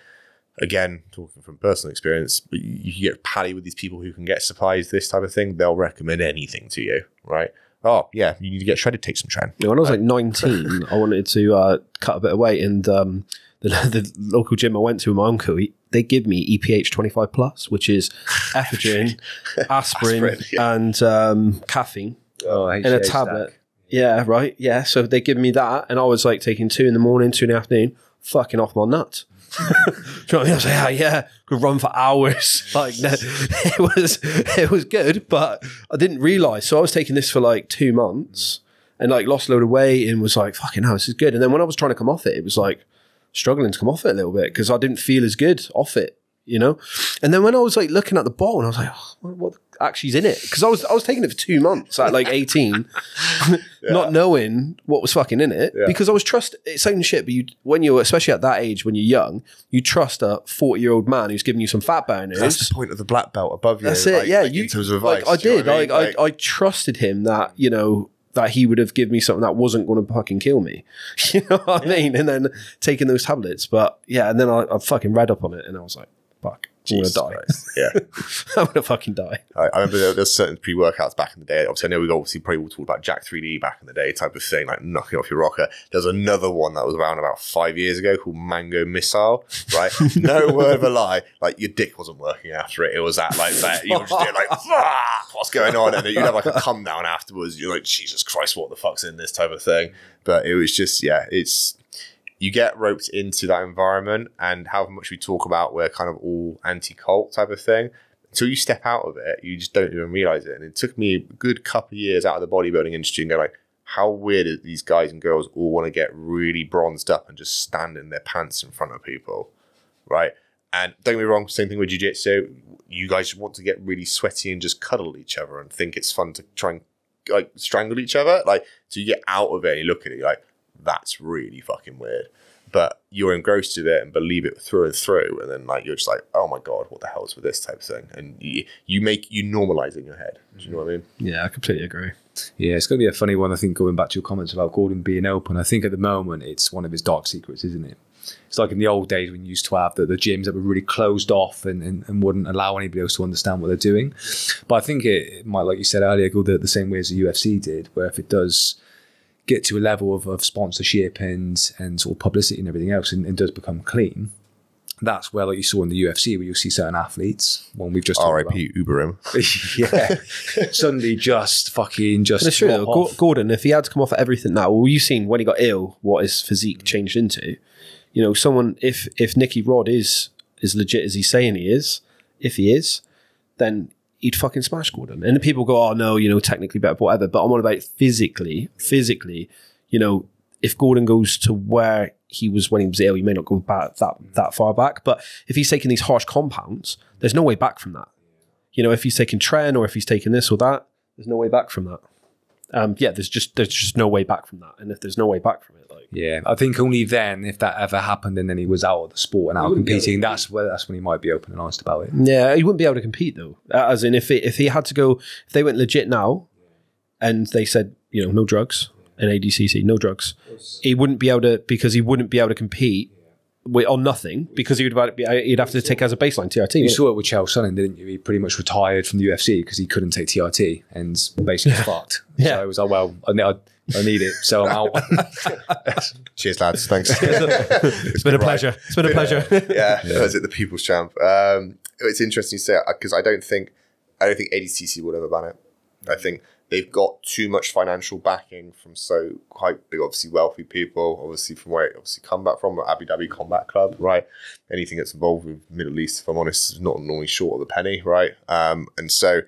again, talking from personal experience, you get pally with these people who can get supplies, this type of thing, they'll recommend anything to you, right? Oh, yeah, you need to get shredded, take some Tren. When I was like nineteen, I wanted to uh, cut a bit of weight, and um, the, the local gym I went to with my uncle, he, they give me E P H twenty-five plus, which is ephedrine, aspirin, aspirin yeah. and um, caffeine oh, in a tablet. Stack. Yeah, right. Yeah. So they give me that, and I was like taking two in the morning, two in the afternoon, fucking off my nuts. Do you know what I mean? I was like, oh, yeah, could run for hours. Like, no, it was, it was good, but I didn't realize. So I was taking this for like two months and like lost a load of weight and was like, fucking hell, this is good. And then when I was trying to come off it, it was like, struggling to come off it a little bit because I didn't feel as good off it, you know? And then when I was like looking at the bottle, I was like, oh, what, what actually's in it? Because I was I was taking it for two months at like eighteen, yeah. not knowing what was fucking in it yeah. because I was trust. It's own shit, but you, when you're, especially at that age, when you're young, you trust a forty-year-old man who's giving you some fat bonus. That's the point of the black belt above you. That's it, like, yeah. Like you, in terms of advice, like, I did. I, mean? I, like, I, I trusted him that, you know, that he would have given me something that wasn't going to fucking kill me. You know what yeah. I mean? And then taking those tablets. But yeah, and then I, I fucking read up on it and I was like, fuck, Jesus I'm going to die. Yeah. I'm going to fucking die. I, I remember there, there's certain pre-workouts back in the day. Obviously, I know we obviously probably all talked about Jack three D back in the day type of thing, like knocking off your rocker. There's another one that was around about five years ago called Mango Missile, right? No word of a lie. Like, your dick wasn't working after it. It was that, like, that. You were just doing, like, ah, what's going on? And then you'd have, like, a come down afterwards. You're like, Jesus Christ, what the fuck's in this type of thing? But it was just, yeah, it's... You get roped into that environment, and however much we talk about, we're kind of all anti-cult type of thing. Until you step out of it, you just don't even realize it. And it took me a good couple of years out of the bodybuilding industry and go like, how weird are these guys and girls all want to get really bronzed up and just stand in their pants in front of people, right? And don't get me wrong, same thing with jiu-jitsu. You guys want to get really sweaty and just cuddle each other and think it's fun to try and like strangle each other. Like, so you get out of it and you look at it, you're like, that's really fucking weird. But you're engrossed with it and believe it through and through. And then like, you're just like, oh my God, what the hell is with this type of thing? And you, you make, you normalize in your head. Do you know what I mean? Yeah, I completely agree. Yeah, it's going to be a funny one. I think going back to your comments about Gordon being open, I think at the moment it's one of his dark secrets, isn't it? It's like in the old days when you used to have the, the gyms that were really closed off and, and, and wouldn't allow anybody else to understand what they're doing. But I think it might, like you said earlier, go the, the same way as the U F C did, where if it does... get to a level of, of sponsorship and and sort of publicity and everything else and, and does become clean. That's where, like you saw in the U F C, where you'll see certain athletes, one we've just R I P Uber him. Yeah. Suddenly just fucking just... It's true. Gordon, if he had to come off of everything now, well, you've seen when he got ill, what his physique changed into. You know, someone, if if Nicky Rod is as legit as he's saying he is, if he is, then... he'd fucking smash Gordon. And the people go, oh no, you know, technically better, whatever. But I'm on about physically, physically, you know, if Gordon goes to where he was when he was ill, you may not go back that, that far back. But if he's taking these harsh compounds, there's no way back from that. You know, if he's taking Tren or if he's taking this or that, there's no way back from that. Um, yeah, there's just there's just no way back from that. And if there's no way back from it, like yeah, I think only then if that ever happened, and then he was out of the sport and out competing, that's where that's when he might be open and honest about it. Yeah, he wouldn't be able to compete though. As in, if it, if he had to go, if they went legit now, and they said, you know, no drugs and A D C C, no drugs, he wouldn't be able to because he wouldn't be able to compete or nothing, because he would he'd have to take as a baseline T R T. You saw it with Chael Sonnen, didn't you? He pretty much retired from the U F C because he couldn't take T R T and basically yeah. fucked. Yeah. So it was like, well, I, I, I need it, so I'm out. Cheers, lads. Thanks. it's, it's been a pleasure. Right. It's been a pleasure. Yeah, yeah. yeah. I was at the People's Champ. Um, it's interesting you say that because I don't think I don't think A D C C would ever ban it. I think they've got too much financial backing from so quite big, obviously wealthy people, obviously from where it obviously come back from, Abu Dhabi Combat Club, right? Anything that's involved with Middle East, if I'm honest, is not normally short of a penny, right? Um, and so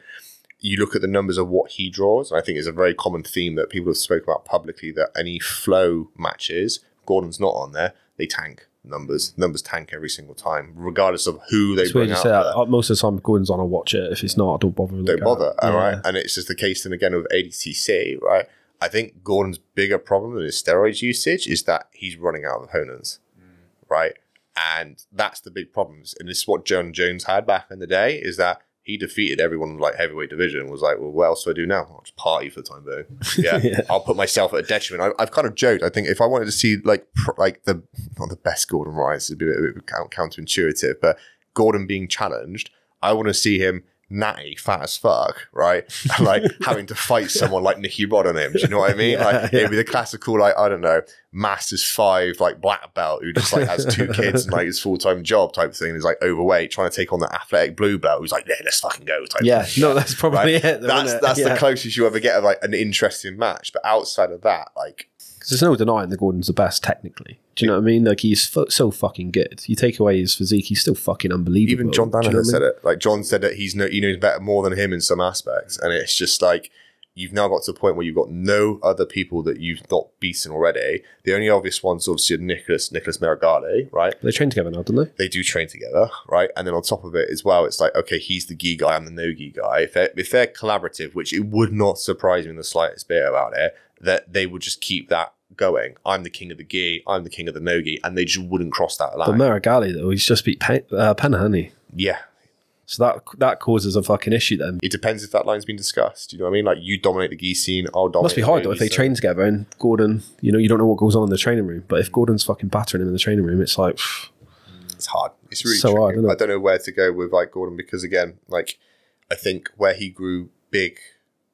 you look at the numbers of what he draws, and I think it's a very common theme that people have spoken about publicly, that any flow matches, Gordon's not on there, they tank. Numbers numbers tank every single time, regardless of who they bring out. That. Most of the time, Gordon's on. I watch it. If it's not, I don't bother. Don't bother. All right, and it's just the case. Then again, with A D C C, right? I think Gordon's bigger problem than his steroids usage is that he's running out of opponents, mm. right? And that's the big problems. And this is what John Jones had back in the day: is that he defeated everyone in the like heavyweight division. Was like, well, what else do I do now? I'll just party for the time being. Yeah, yeah. I'll put myself at a detriment. I, I've kind of joked. I think if I wanted to see like pr like the not the best Gordon Ryan, it'd be a bit, a bit counterintuitive, but Gordon being challenged, I want to see him natty, fat as fuck, right? And, like having to fight someone like Nicky Rod on him. Do you know what I mean? Yeah, like yeah. it'd be the classical like I don't know, Masters five like black belt who just like has two kids and like his full time job type thing, and is like overweight, trying to take on the athletic blue belt who's like, yeah, let's fucking go. Type yeah, thing. no, that's probably right? it. Though, that's it? that's yeah. the closest you ever get of like an interesting match. But outside of that, like, because there's no denying that Gordon's the best technically. Do you know what I mean? Like he's f so fucking good. You take away his physique, he's still fucking unbelievable. Even John Danaher you know said I mean? it. Like John said that he's no, he knows better more than him in some aspects, and it's just like you've now got to a point where you've got no other people that you've not beaten already. The only obvious ones, obviously, are Nicholas Nicholas Merigale, right? They train together now, don't they? They do train together, right? And then on top of it as well, it's like okay, he's the gi guy, I'm the no gi guy. If they're, if they're collaborative, which it would not surprise me in the slightest bit about it, that they would just keep that going. I'm the king of the gi, I'm the king of the no-gi, and they just wouldn't cross that line. But Merigale, though, he's just beat Pen uh, Penna, hasn't he? Yeah. So that that causes a fucking issue then. It depends if that line's been discussed. You know what I mean? Like, you dominate the gi scene, I'll dominate Must be hard, though, if they scene. train together and Gordon, you know, you don't know what goes on in the training room, but if Gordon's fucking battering him in the training room, it's like... Phew. It's hard. It's really so hard, isn't it? I don't know where to go with, like, Gordon, because, again, like, I think where he grew big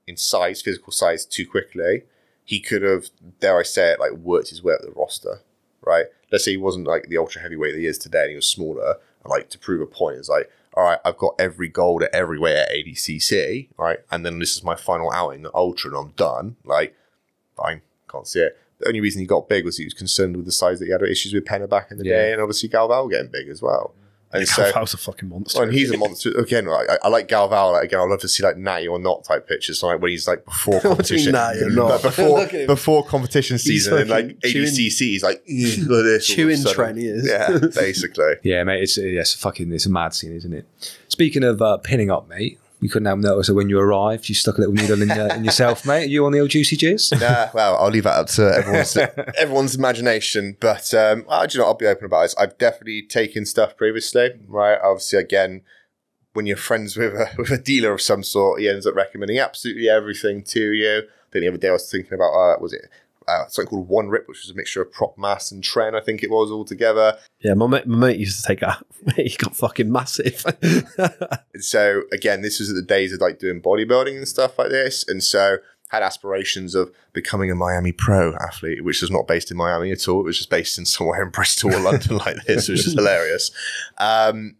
in size, physical size, too quickly... He could have, dare I say it, like worked his way up the roster, right? Let's say he wasn't like the ultra heavyweight that he is today and he was smaller. And like to prove a point, it's like, all right, I've got every gold at every weight at A D C C, right? And then this is my final outing at ultra and I'm done. Like, fine, can't see it. The only reason he got big was he was concerned with the size that he had issues with Penna back in the yeah. day, and obviously Galval getting big as well. And yeah, so, Galval's a fucking monster. Well, and he's a monster. Again, I, I like Galval. Like, again, I'd love to see like Natty or Not type pictures, like when he's like before competition. Natty or Not? Like, before, before competition season, and like A D C C, he's like, chewing trainers. Yeah, basically. Yeah, mate, it's, yeah, it's, a fucking, it's a mad scene, isn't it? Speaking of uh, pinning up, mate, you couldn't help notice that when you arrived, you stuck a little needle in, your, in yourself, mate. Are you on the old juicy jizz? Nah, well, I'll leave that up to everyone's, everyone's imagination. But um, I do not, I'll be open about this. I've definitely taken stuff previously, right? Obviously, again, when you're friends with a, with a dealer of some sort, he ends up recommending absolutely everything to you. Then the other day I was thinking about, uh, was it uh, something called One Rip, which was a mixture of prop mass and tren, I think it was, all together. Yeah, my mate, my mate used to take that. He got fucking massive. And so, again, this was at the days of like doing bodybuilding and stuff like this. And so, had aspirations of becoming a Miami pro athlete, which was not based in Miami at all. It was just based in somewhere in Bristol or London like this, which is hilarious. Um,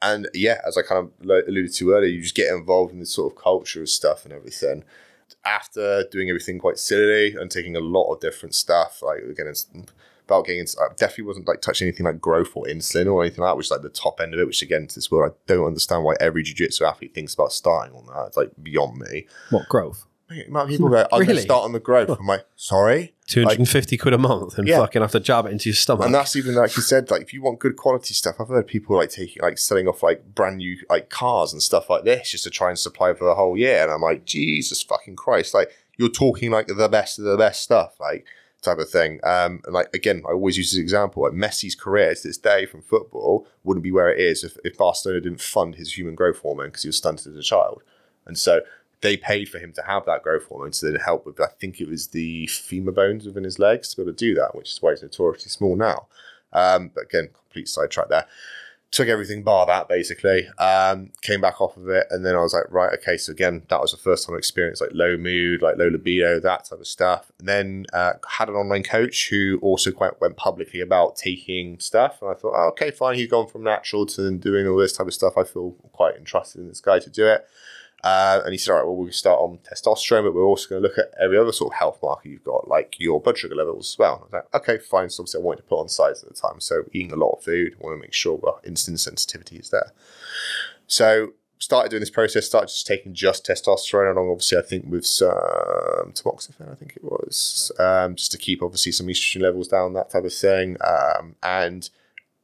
and yeah, as I kind of alluded to earlier, you just get involved in this sort of culture of stuff and everything. After doing everything quite silly and taking a lot of different stuff, like again, it's about getting into, I definitely wasn't like touching anything like growth or insulin or anything like that, which is like the top end of it, which again, to this world, I don't understand why every jiu-jitsu athlete thinks about starting on that. It's like beyond me. What, growth? People go, I'm really? going to start on the growth. I'm like, sorry? two hundred and fifty like, quid a month and yeah. fucking have to jab it into your stomach. And that's even like you said, like if you want good quality stuff, I've heard people like taking, like selling off like brand new like cars and stuff like this just to try and supply for the whole year. And I'm like, Jesus fucking Christ. Like you're talking like the best of the best stuff, like type of thing. Um, and like, again, I always use this example, like Messi's career to this day from football wouldn't be where it is if, if Barcelona didn't fund his human growth hormone because he was stunted as a child. And so, they paid for him to have that growth hormone to then help with, I think it was the femur bones within his legs to be able to do that, which is why he's notoriously small now. Um, but again, complete sidetrack there. Took everything bar that, basically. Um, came back off of it, and then I was like, right, okay. So again, that was the first time I experienced like low mood, like low libido, that type of stuff. And then uh, had an online coach who also quite went publicly about taking stuff, and I thought, oh, okay, fine. He's gone from natural to doing all this type of stuff. I feel quite entrusted in this guy to do it. Uh, and he said, all right, well, we can start on testosterone, but we're also going to look at every other sort of health marker you've got, like your blood sugar levels as well. And I was like, okay, fine. So obviously I wanted to put on size at the time. So eating a lot of food, I want to make sure our insulin sensitivity is there. So started doing this process, started just taking just testosterone along, obviously, I think with some tamoxifen, I think it was, um, just to keep obviously some estrogen levels down, that type of thing. Um, and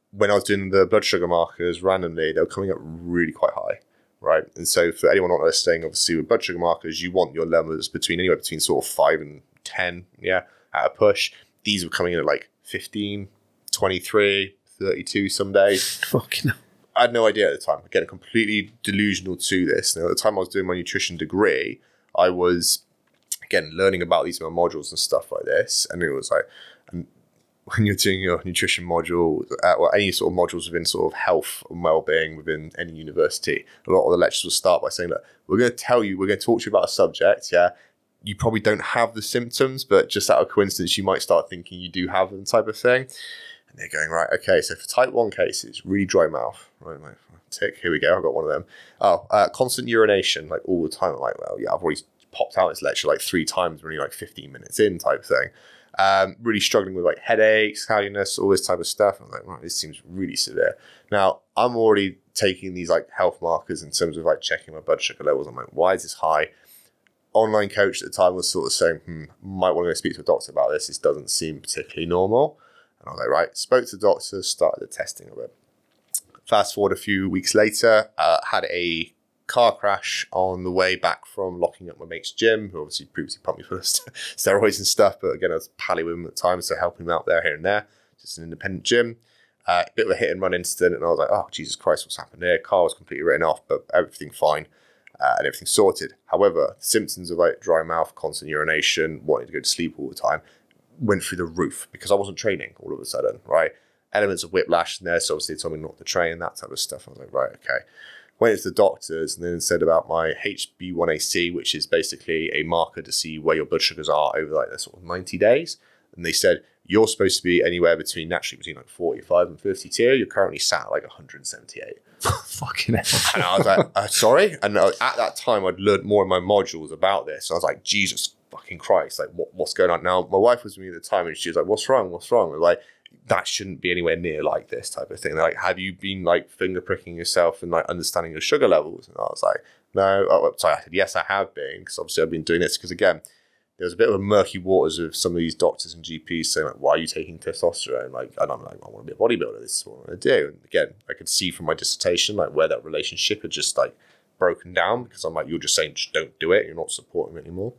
when I was doing the blood sugar markers randomly, they were coming up really quite high. Right, and so for anyone not listening, obviously with blood sugar markers, you want your levels between anywhere between sort of five and ten, yeah, at a push. These were coming in at like fifteen, twenty-three, thirty-two some days. Fucking hell. I had no idea at the time. Again, completely delusional to this. Now, at the time I was doing my nutrition degree, I was, again, learning about these modules and stuff like this, and it was like, and when you're doing your nutrition module, uh, or any sort of modules within sort of health and well-being within any university, a lot of the lectures will start by saying, look, we're going to tell you, we're going to talk to you about a subject, yeah? You probably don't have the symptoms, but just out of coincidence, you might start thinking you do have them, type of thing. And they're going, right, okay, so for type one cases, really dry mouth, right, like, tick, here we go, I've got one of them. Oh, uh, constant urination, like all the time. I'm like, well, yeah, I've already popped out this lecture like three times, really like fifteen minutes in, type thing. Um, really struggling with like headaches, cloudiness, all this type of stuff. I'm like, right, this seems really severe. Now, I'm already taking these like health markers in terms of like checking my blood sugar levels. I'm like, why is this high? Online coach at the time was sort of saying, hmm, might want to go speak to a doctor about this. This doesn't seem particularly normal. And I was like, right, spoke to the doctor, started the testing of it. Fast forward a few weeks later, uh, had a car crash on the way back from locking up my mate's gym, who obviously previously pumped me for steroids and stuff, but again, I was pally with him at the time, so helping him out there, here and there, just an independent gym. Uh, a bit of a hit and run incident, and I was like, oh, Jesus Christ, what's happened here? Car was completely written off, but everything fine, uh, and everything sorted. However, symptoms of like dry mouth, constant urination, wanting to go to sleep all the time, went through the roof, because I wasn't training all of a sudden, right? Elements of whiplash in there, so obviously they told me not to train, that type of stuff. I was like, right, okay. Went to the doctors and then said about my H B one A C, which is basically a marker to see where your blood sugars are over like the sort of ninety days. And they said, you're supposed to be anywhere between, naturally between like forty-five and fifty-two. You're currently sat at like one hundred seventy-eight. Fucking hell. And I was like, uh, sorry? And I, at that time, I'd learned more in my modules about this. So I was like, Jesus fucking Christ, like what, what's going on? Now, my wife was with me at the time and she was like, what's wrong? What's wrong? I was like, that shouldn't be anywhere near like this type of thing. They're like, have you been like finger pricking yourself and like understanding your sugar levels? And I was like, no. Oh, sorry, I said, yes, I have been, because obviously I've been doing this. Because again, there was a bit of a murky waters of some of these doctors and G Ps saying like, why are you taking testosterone? Like, and I'm like, I want to be a bodybuilder. This is what I want to do. And again, I could see from my dissertation like where that relationship had just like broken down, because I'm like, you're just saying just don't do it, you're not supporting it anymore.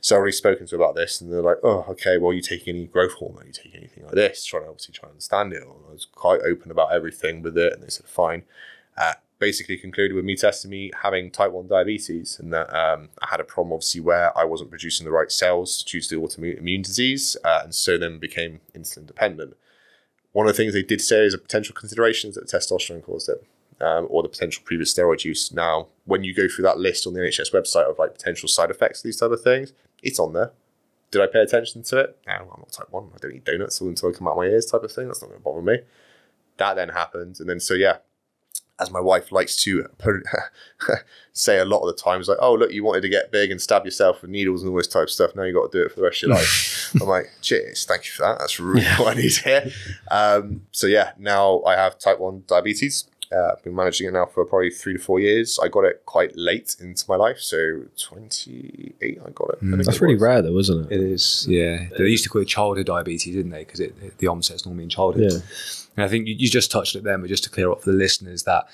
So I've already spoken to about this, and they're like, oh, okay, well, you take any growth hormone, you take anything like this, trying to obviously try and understand it. And I was quite open about everything with it, and they said fine. Uh, basically concluded with me testing me having type one diabetes, and that um, I had a problem obviously where I wasn't producing the right cells due to the autoimmune disease, uh, and so then became insulin dependent. One of the things they did say is a potential consideration is that testosterone caused it. Um, or the potential previous steroid use. Now, when you go through that list on the N H S website of like potential side effects, these type of things, it's on there. Did I pay attention to it? No, I'm not type one. I don't eat donuts until I come out my ears, type of thing. That's not going to bother me. That then happens. And then, so yeah, as my wife likes to put, say a lot of the times, like, oh, look, you wanted to get big and stab yourself with needles and all this type of stuff. Now you've got to do it for the rest of your life. I'm like, cheers. Thank you for that. That's really what I need here. Um, so yeah, now I have type one diabetes. Uh, I've been managing it now for probably three to four years. I got it quite late into my life, so twenty-eight I got it. Mm, I that's it really was. Rare though, isn't it? It is, yeah. They used to call it childhood diabetes, didn't they? Because it, it, the onset's normally in childhood. Yeah. And I think you, you just touched it then, but just to clear up for the listeners that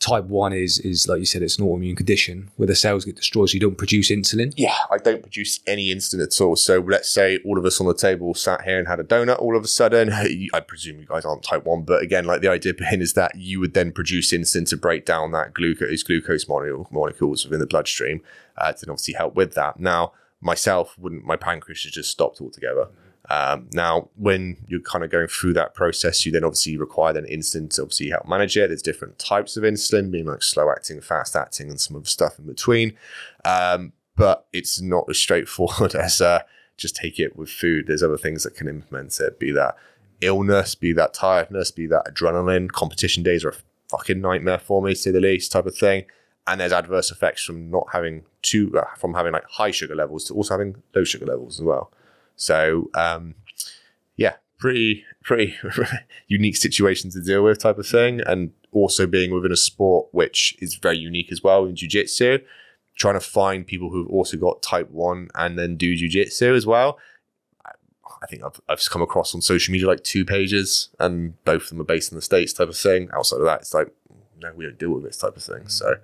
type one is, is like you said, it's an autoimmune condition where the cells get destroyed, so you don't produce insulin. Yeah, I don't produce any insulin at all. So let's say all of us on the table sat here and had a donut all of a sudden. I presume you guys aren't type one, but again, like the idea behind is that you would then produce insulin to break down that glucose, glucose molecules within the bloodstream uh, to obviously help with that. Now, myself, wouldn't my pancreas has just stopped altogether. Um, now, when you're kind of going through that process, you then obviously require an insulin to obviously help manage it. There's different types of insulin, being like slow acting, fast acting, and some other stuff in between. Um, but it's not as straightforward as uh, just take it with food. There's other things that can implement it, be that illness, be that tiredness, be that adrenaline. Competition days are a fucking nightmare for me, to say the least, type of thing. And there's adverse effects from not having too, uh, from having like high sugar levels to also having low sugar levels as well. So, um, yeah, pretty, pretty unique situation to deal with, type of thing. And also being within a sport, which is very unique as well in jiu-jitsu, trying to find people who've also got type one and then do jiu-jitsu as well. I think I've, I've come across on social media like two pages, and both of them are based in the States, type of thing. Outside of that, it's like, no, we don't deal with this type of thing. So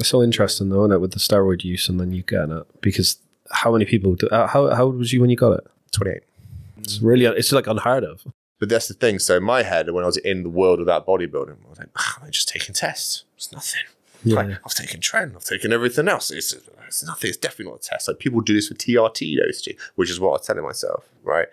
it's all interesting though, isn't it, with the steroid use and then you getting it? Because how many people, do, uh, how, how old was you when you got it? twenty-eight. It's really, it's like unheard of. But that's the thing. So in my head, when I was in the world of that bodybuilding, I was like, oh, I'm just taking tests. It's nothing. Yeah. Like, I've taken Tren, I've taken everything else. It's, it's nothing. It's definitely not a test. Like, people do this for T R T dosage, which is what I was telling myself, right?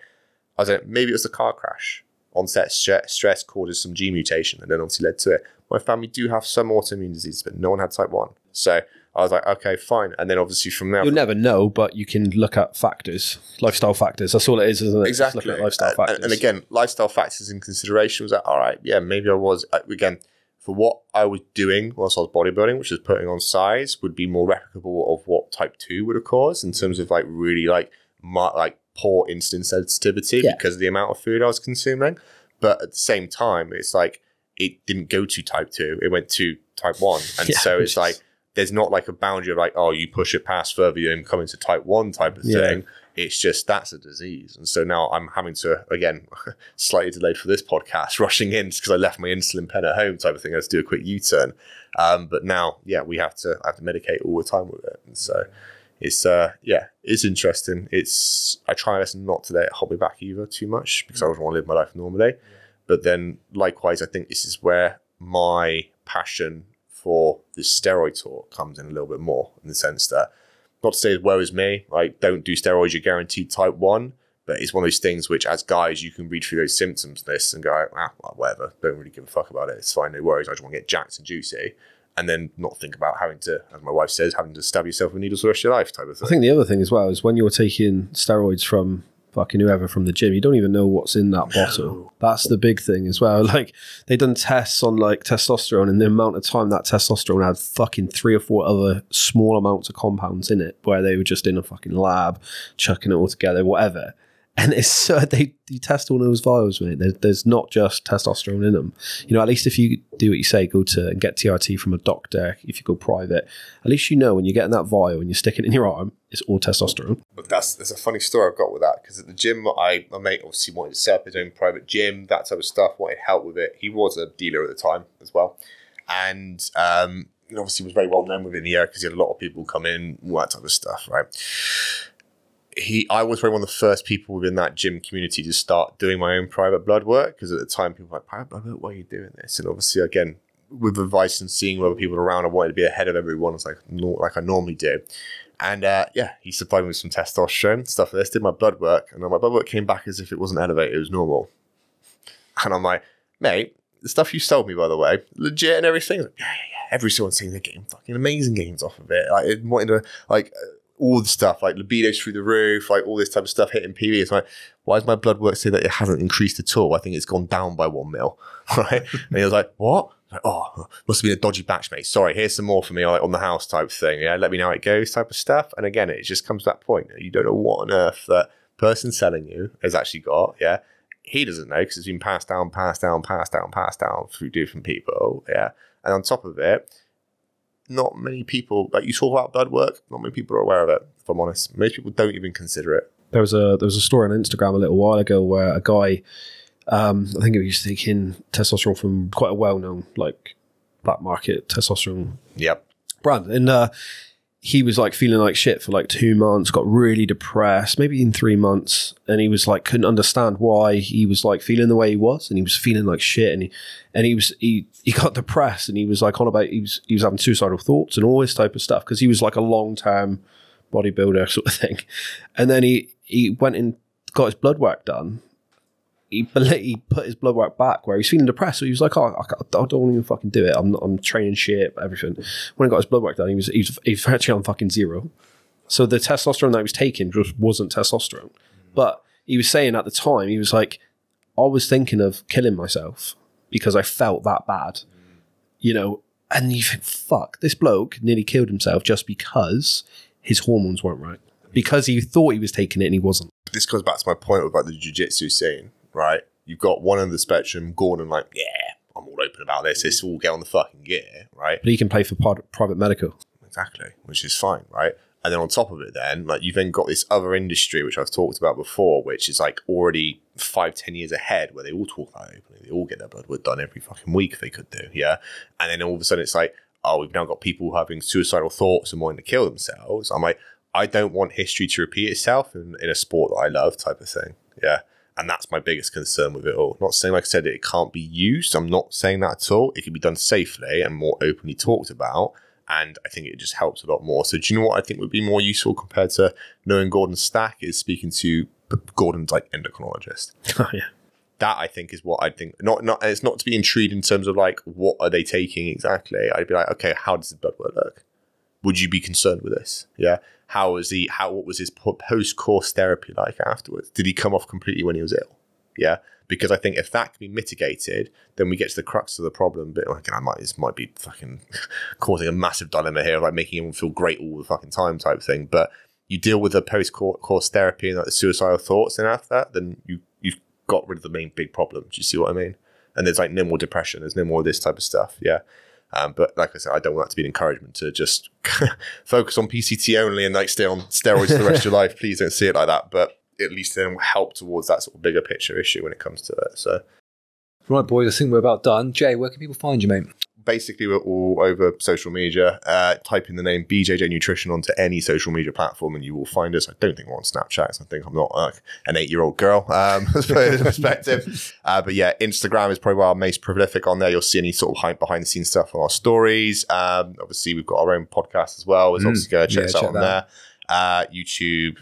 I was like, maybe it was the car crash. Onset stress causes some gene mutation and then obviously led to it. My family do have some autoimmune disease, but no one had type one. So I was like, okay, fine. And then obviously from there, you'll never know, but you can look at factors, lifestyle factors. That's all it is, isn't it? Exactly. Just looking at lifestyle factors. And, and again, lifestyle factors in consideration was like, all right, yeah, maybe I was, again, for what I was doing whilst I was bodybuilding, which was putting on size, would be more replicable of what type two would have caused in terms of like really like like poor insulin sensitivity, yeah, because of the amount of food I was consuming. But at the same time, it's like, it didn't go to type two, it went to type one. And yeah, so it's like, there's not like a boundary of like, oh, you push it past further, you're coming to type one type of yeah. thing. It's just, that's a disease. And so now I'm having to, again, slightly delayed for this podcast, rushing in because I left my insulin pen at home type of thing. I had to do a quick U-turn. Um, but now, yeah, we have to, I have to medicate all the time with it. And so it's, uh, yeah, it's interesting. It's, I try my best not to let it hold me back either too much, because I don't want to live my life normally. But then likewise, I think this is where my passion for the steroid talk comes in a little bit more, in the sense that, not to say woe is me, like, don't do steroids, you're guaranteed type one, but it's one of those things which as guys, you can read through those symptoms list and go, ah, well, whatever, don't really give a fuck about it, it's fine, no worries, I just want to get jacked and juicy, and then not think about having to, as my wife says, having to stab yourself with needles for the rest of your life type of thing. I think the other thing as well is when you're taking steroids from fucking whoever from the gym, you don't even know what's in that bottle. That's the big thing as well. Like, they've done tests on like testosterone, and the amount of time that testosterone had fucking three or four other small amounts of compounds in it, where they were just in a fucking lab chucking it all together, whatever. And it's so, they you test all those vials, mate. There, there's not just testosterone in them. You know, at least if you do what you say, go to and get T R T from a doctor, if you go private, at least you know when you're getting that vial and you're sticking it in your arm, it's all testosterone. But that's, there's a funny story I've got with that, because at the gym, I, my mate obviously wanted to set up his own private gym, that type of stuff, wanted help with it. He was a dealer at the time as well. And um, obviously was very well known within the area because he had a lot of people come in, all that type of stuff, right? He, I was probably one of the first people within that gym community to start doing my own private blood work, because at the time people were like, private blood work, why are you doing this? And obviously, again, with advice and seeing whether people around, I wanted to be ahead of everyone, it's like, not like I normally do. And uh, yeah, he supplied me with some testosterone, stuff like this, did my blood work, and my blood work came back as if it wasn't elevated, it was normal. And I'm like, mate, the stuff you sold me, by the way, legit and everything. Like, yeah, yeah, yeah. Every single thing, they're getting fucking amazing gains off of it. Like, it wanted to, like, all the stuff, like libidos through the roof, like all this type of stuff, hitting P V. It's like, why does my blood work say that it hasn't increased at all? I think it's gone down by one mil, right? And he was like, what? Like, oh, must have been a dodgy batch, mate. Sorry, here's some more for me, like on the house type thing. Yeah, let me know how it goes type of stuff. And again, it just comes to that point. You don't know what on earth that person selling you has actually got, yeah? He doesn't know, because it's been passed down, passed down, passed down, passed down through different people, yeah? And on top of it, not many people, like, you talk about blood work, not many people are aware of it, if I'm honest. Most people don't even consider it. There was a there was a story on Instagram a little while ago where a guy, um, I think he was taking testosterone from quite a well-known, like, black market testosterone yep. brand. And uh, he was, like, feeling like shit for, like, two months, got really depressed, maybe in three months. And he was, like, couldn't understand why he was, like, feeling the way he was. And he was feeling like shit. And he, and he was, he, he got depressed, and he was like on about, he was, he was having suicidal thoughts and all this type of stuff, because he was like a long-term bodybuilder sort of thing. And then he, he went and got his blood work done, he, he put his blood work back where he's feeling depressed. So he was like, "Oh, I, I don't even fucking do it. I'm not, I'm training shit, everything." When he got his blood work done, he was he was, he was actually on fucking zero. So the testosterone that he was taking just wasn't testosterone. But he was saying at the time, he was like, "I was thinking of killing myself because I felt that bad," you know. And you think, fuck, this bloke nearly killed himself just because his hormones weren't right. Because he thought he was taking it and he wasn't. This goes back to my point about the jiu-jitsu scene, right? You've got one end of the spectrum, Gordon, like, yeah, I'm all open about this. This will get on the fucking gear, right? But he can play for private medical. Exactly, which is fine, right? And then on top of it then, like, you've then got this other industry, which I've talked about before, which is like already five, ten years ahead, where they all talk about openly. They all get their blood work done every fucking week if they could do, yeah? And then all of a sudden it's like, oh, we've now got people having suicidal thoughts and wanting to kill themselves. I'm like, I don't want history to repeat itself in, in a sport that I love, type of thing, yeah? And that's my biggest concern with it all. Not saying, like I said, that it can't be used. I'm not saying that at all. It can be done safely and more openly talked about. And I think it just helps a lot more. So do you know what I think would be more useful compared to knowing Gordon's stack is speaking to Gordon's like endocrinologist. Oh, yeah. That I think is what I think. Not, not, it's not to be intrigued in terms of like, what are they taking exactly? I'd be like, okay, how does the blood work look? Would you be concerned with this? Yeah. How is he, how, what was his post-course therapy like afterwards? Did he come off completely when he was ill? Yeah. Because I think if that can be mitigated, then we get to the crux of the problem. But like, I might, this might be fucking causing a massive dilemma here, like making everyone feel great all the fucking time type thing. But you deal with the post-course therapy and like the suicidal thoughts, and after that, then you, you've got rid of the main big problem. Do you see what I mean? And there's like no more depression. There's no more of this type of stuff. Yeah. Um, but like I said, I don't want that to be an encouragement to just focus on P C T only and like stay on steroids for the rest of your life. Please don't see it like that. But at least then help towards that sort of bigger picture issue when it comes to it. So, right, boys, I think we're about done. Jay, where can people find you, mate? Basically, we're all over social media. Uh, type in the name B J J Nutrition onto any social media platform and you will find us. I don't think we're on Snapchat. So I think I'm not like an eight-year-old girl um, perspective. Uh, but yeah, Instagram is probably our most prolific on there. You'll see any sort of behind-the-scenes stuff on our stories. Um, obviously, we've got our own podcast as well. It's mm, obviously go check yeah, us out check on that. there. Uh, YouTube,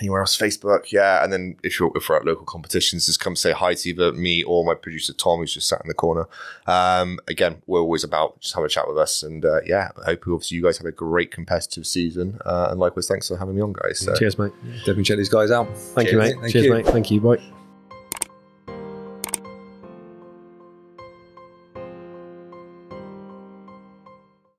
anywhere else, Facebook, yeah. And then if you're, if we're at local competitions, just come say hi to either me or my producer Tom, who's just sat in the corner. Um, again, we're always about, just have a chat with us. And uh, yeah, I hope obviously you guys have a great competitive season. Uh, and likewise, thanks for having me on, guys. So. Cheers, mate. Definitely check these guys out. Thank Cheers. you, mate. Thank Cheers, you. mate. Thank you. Bye.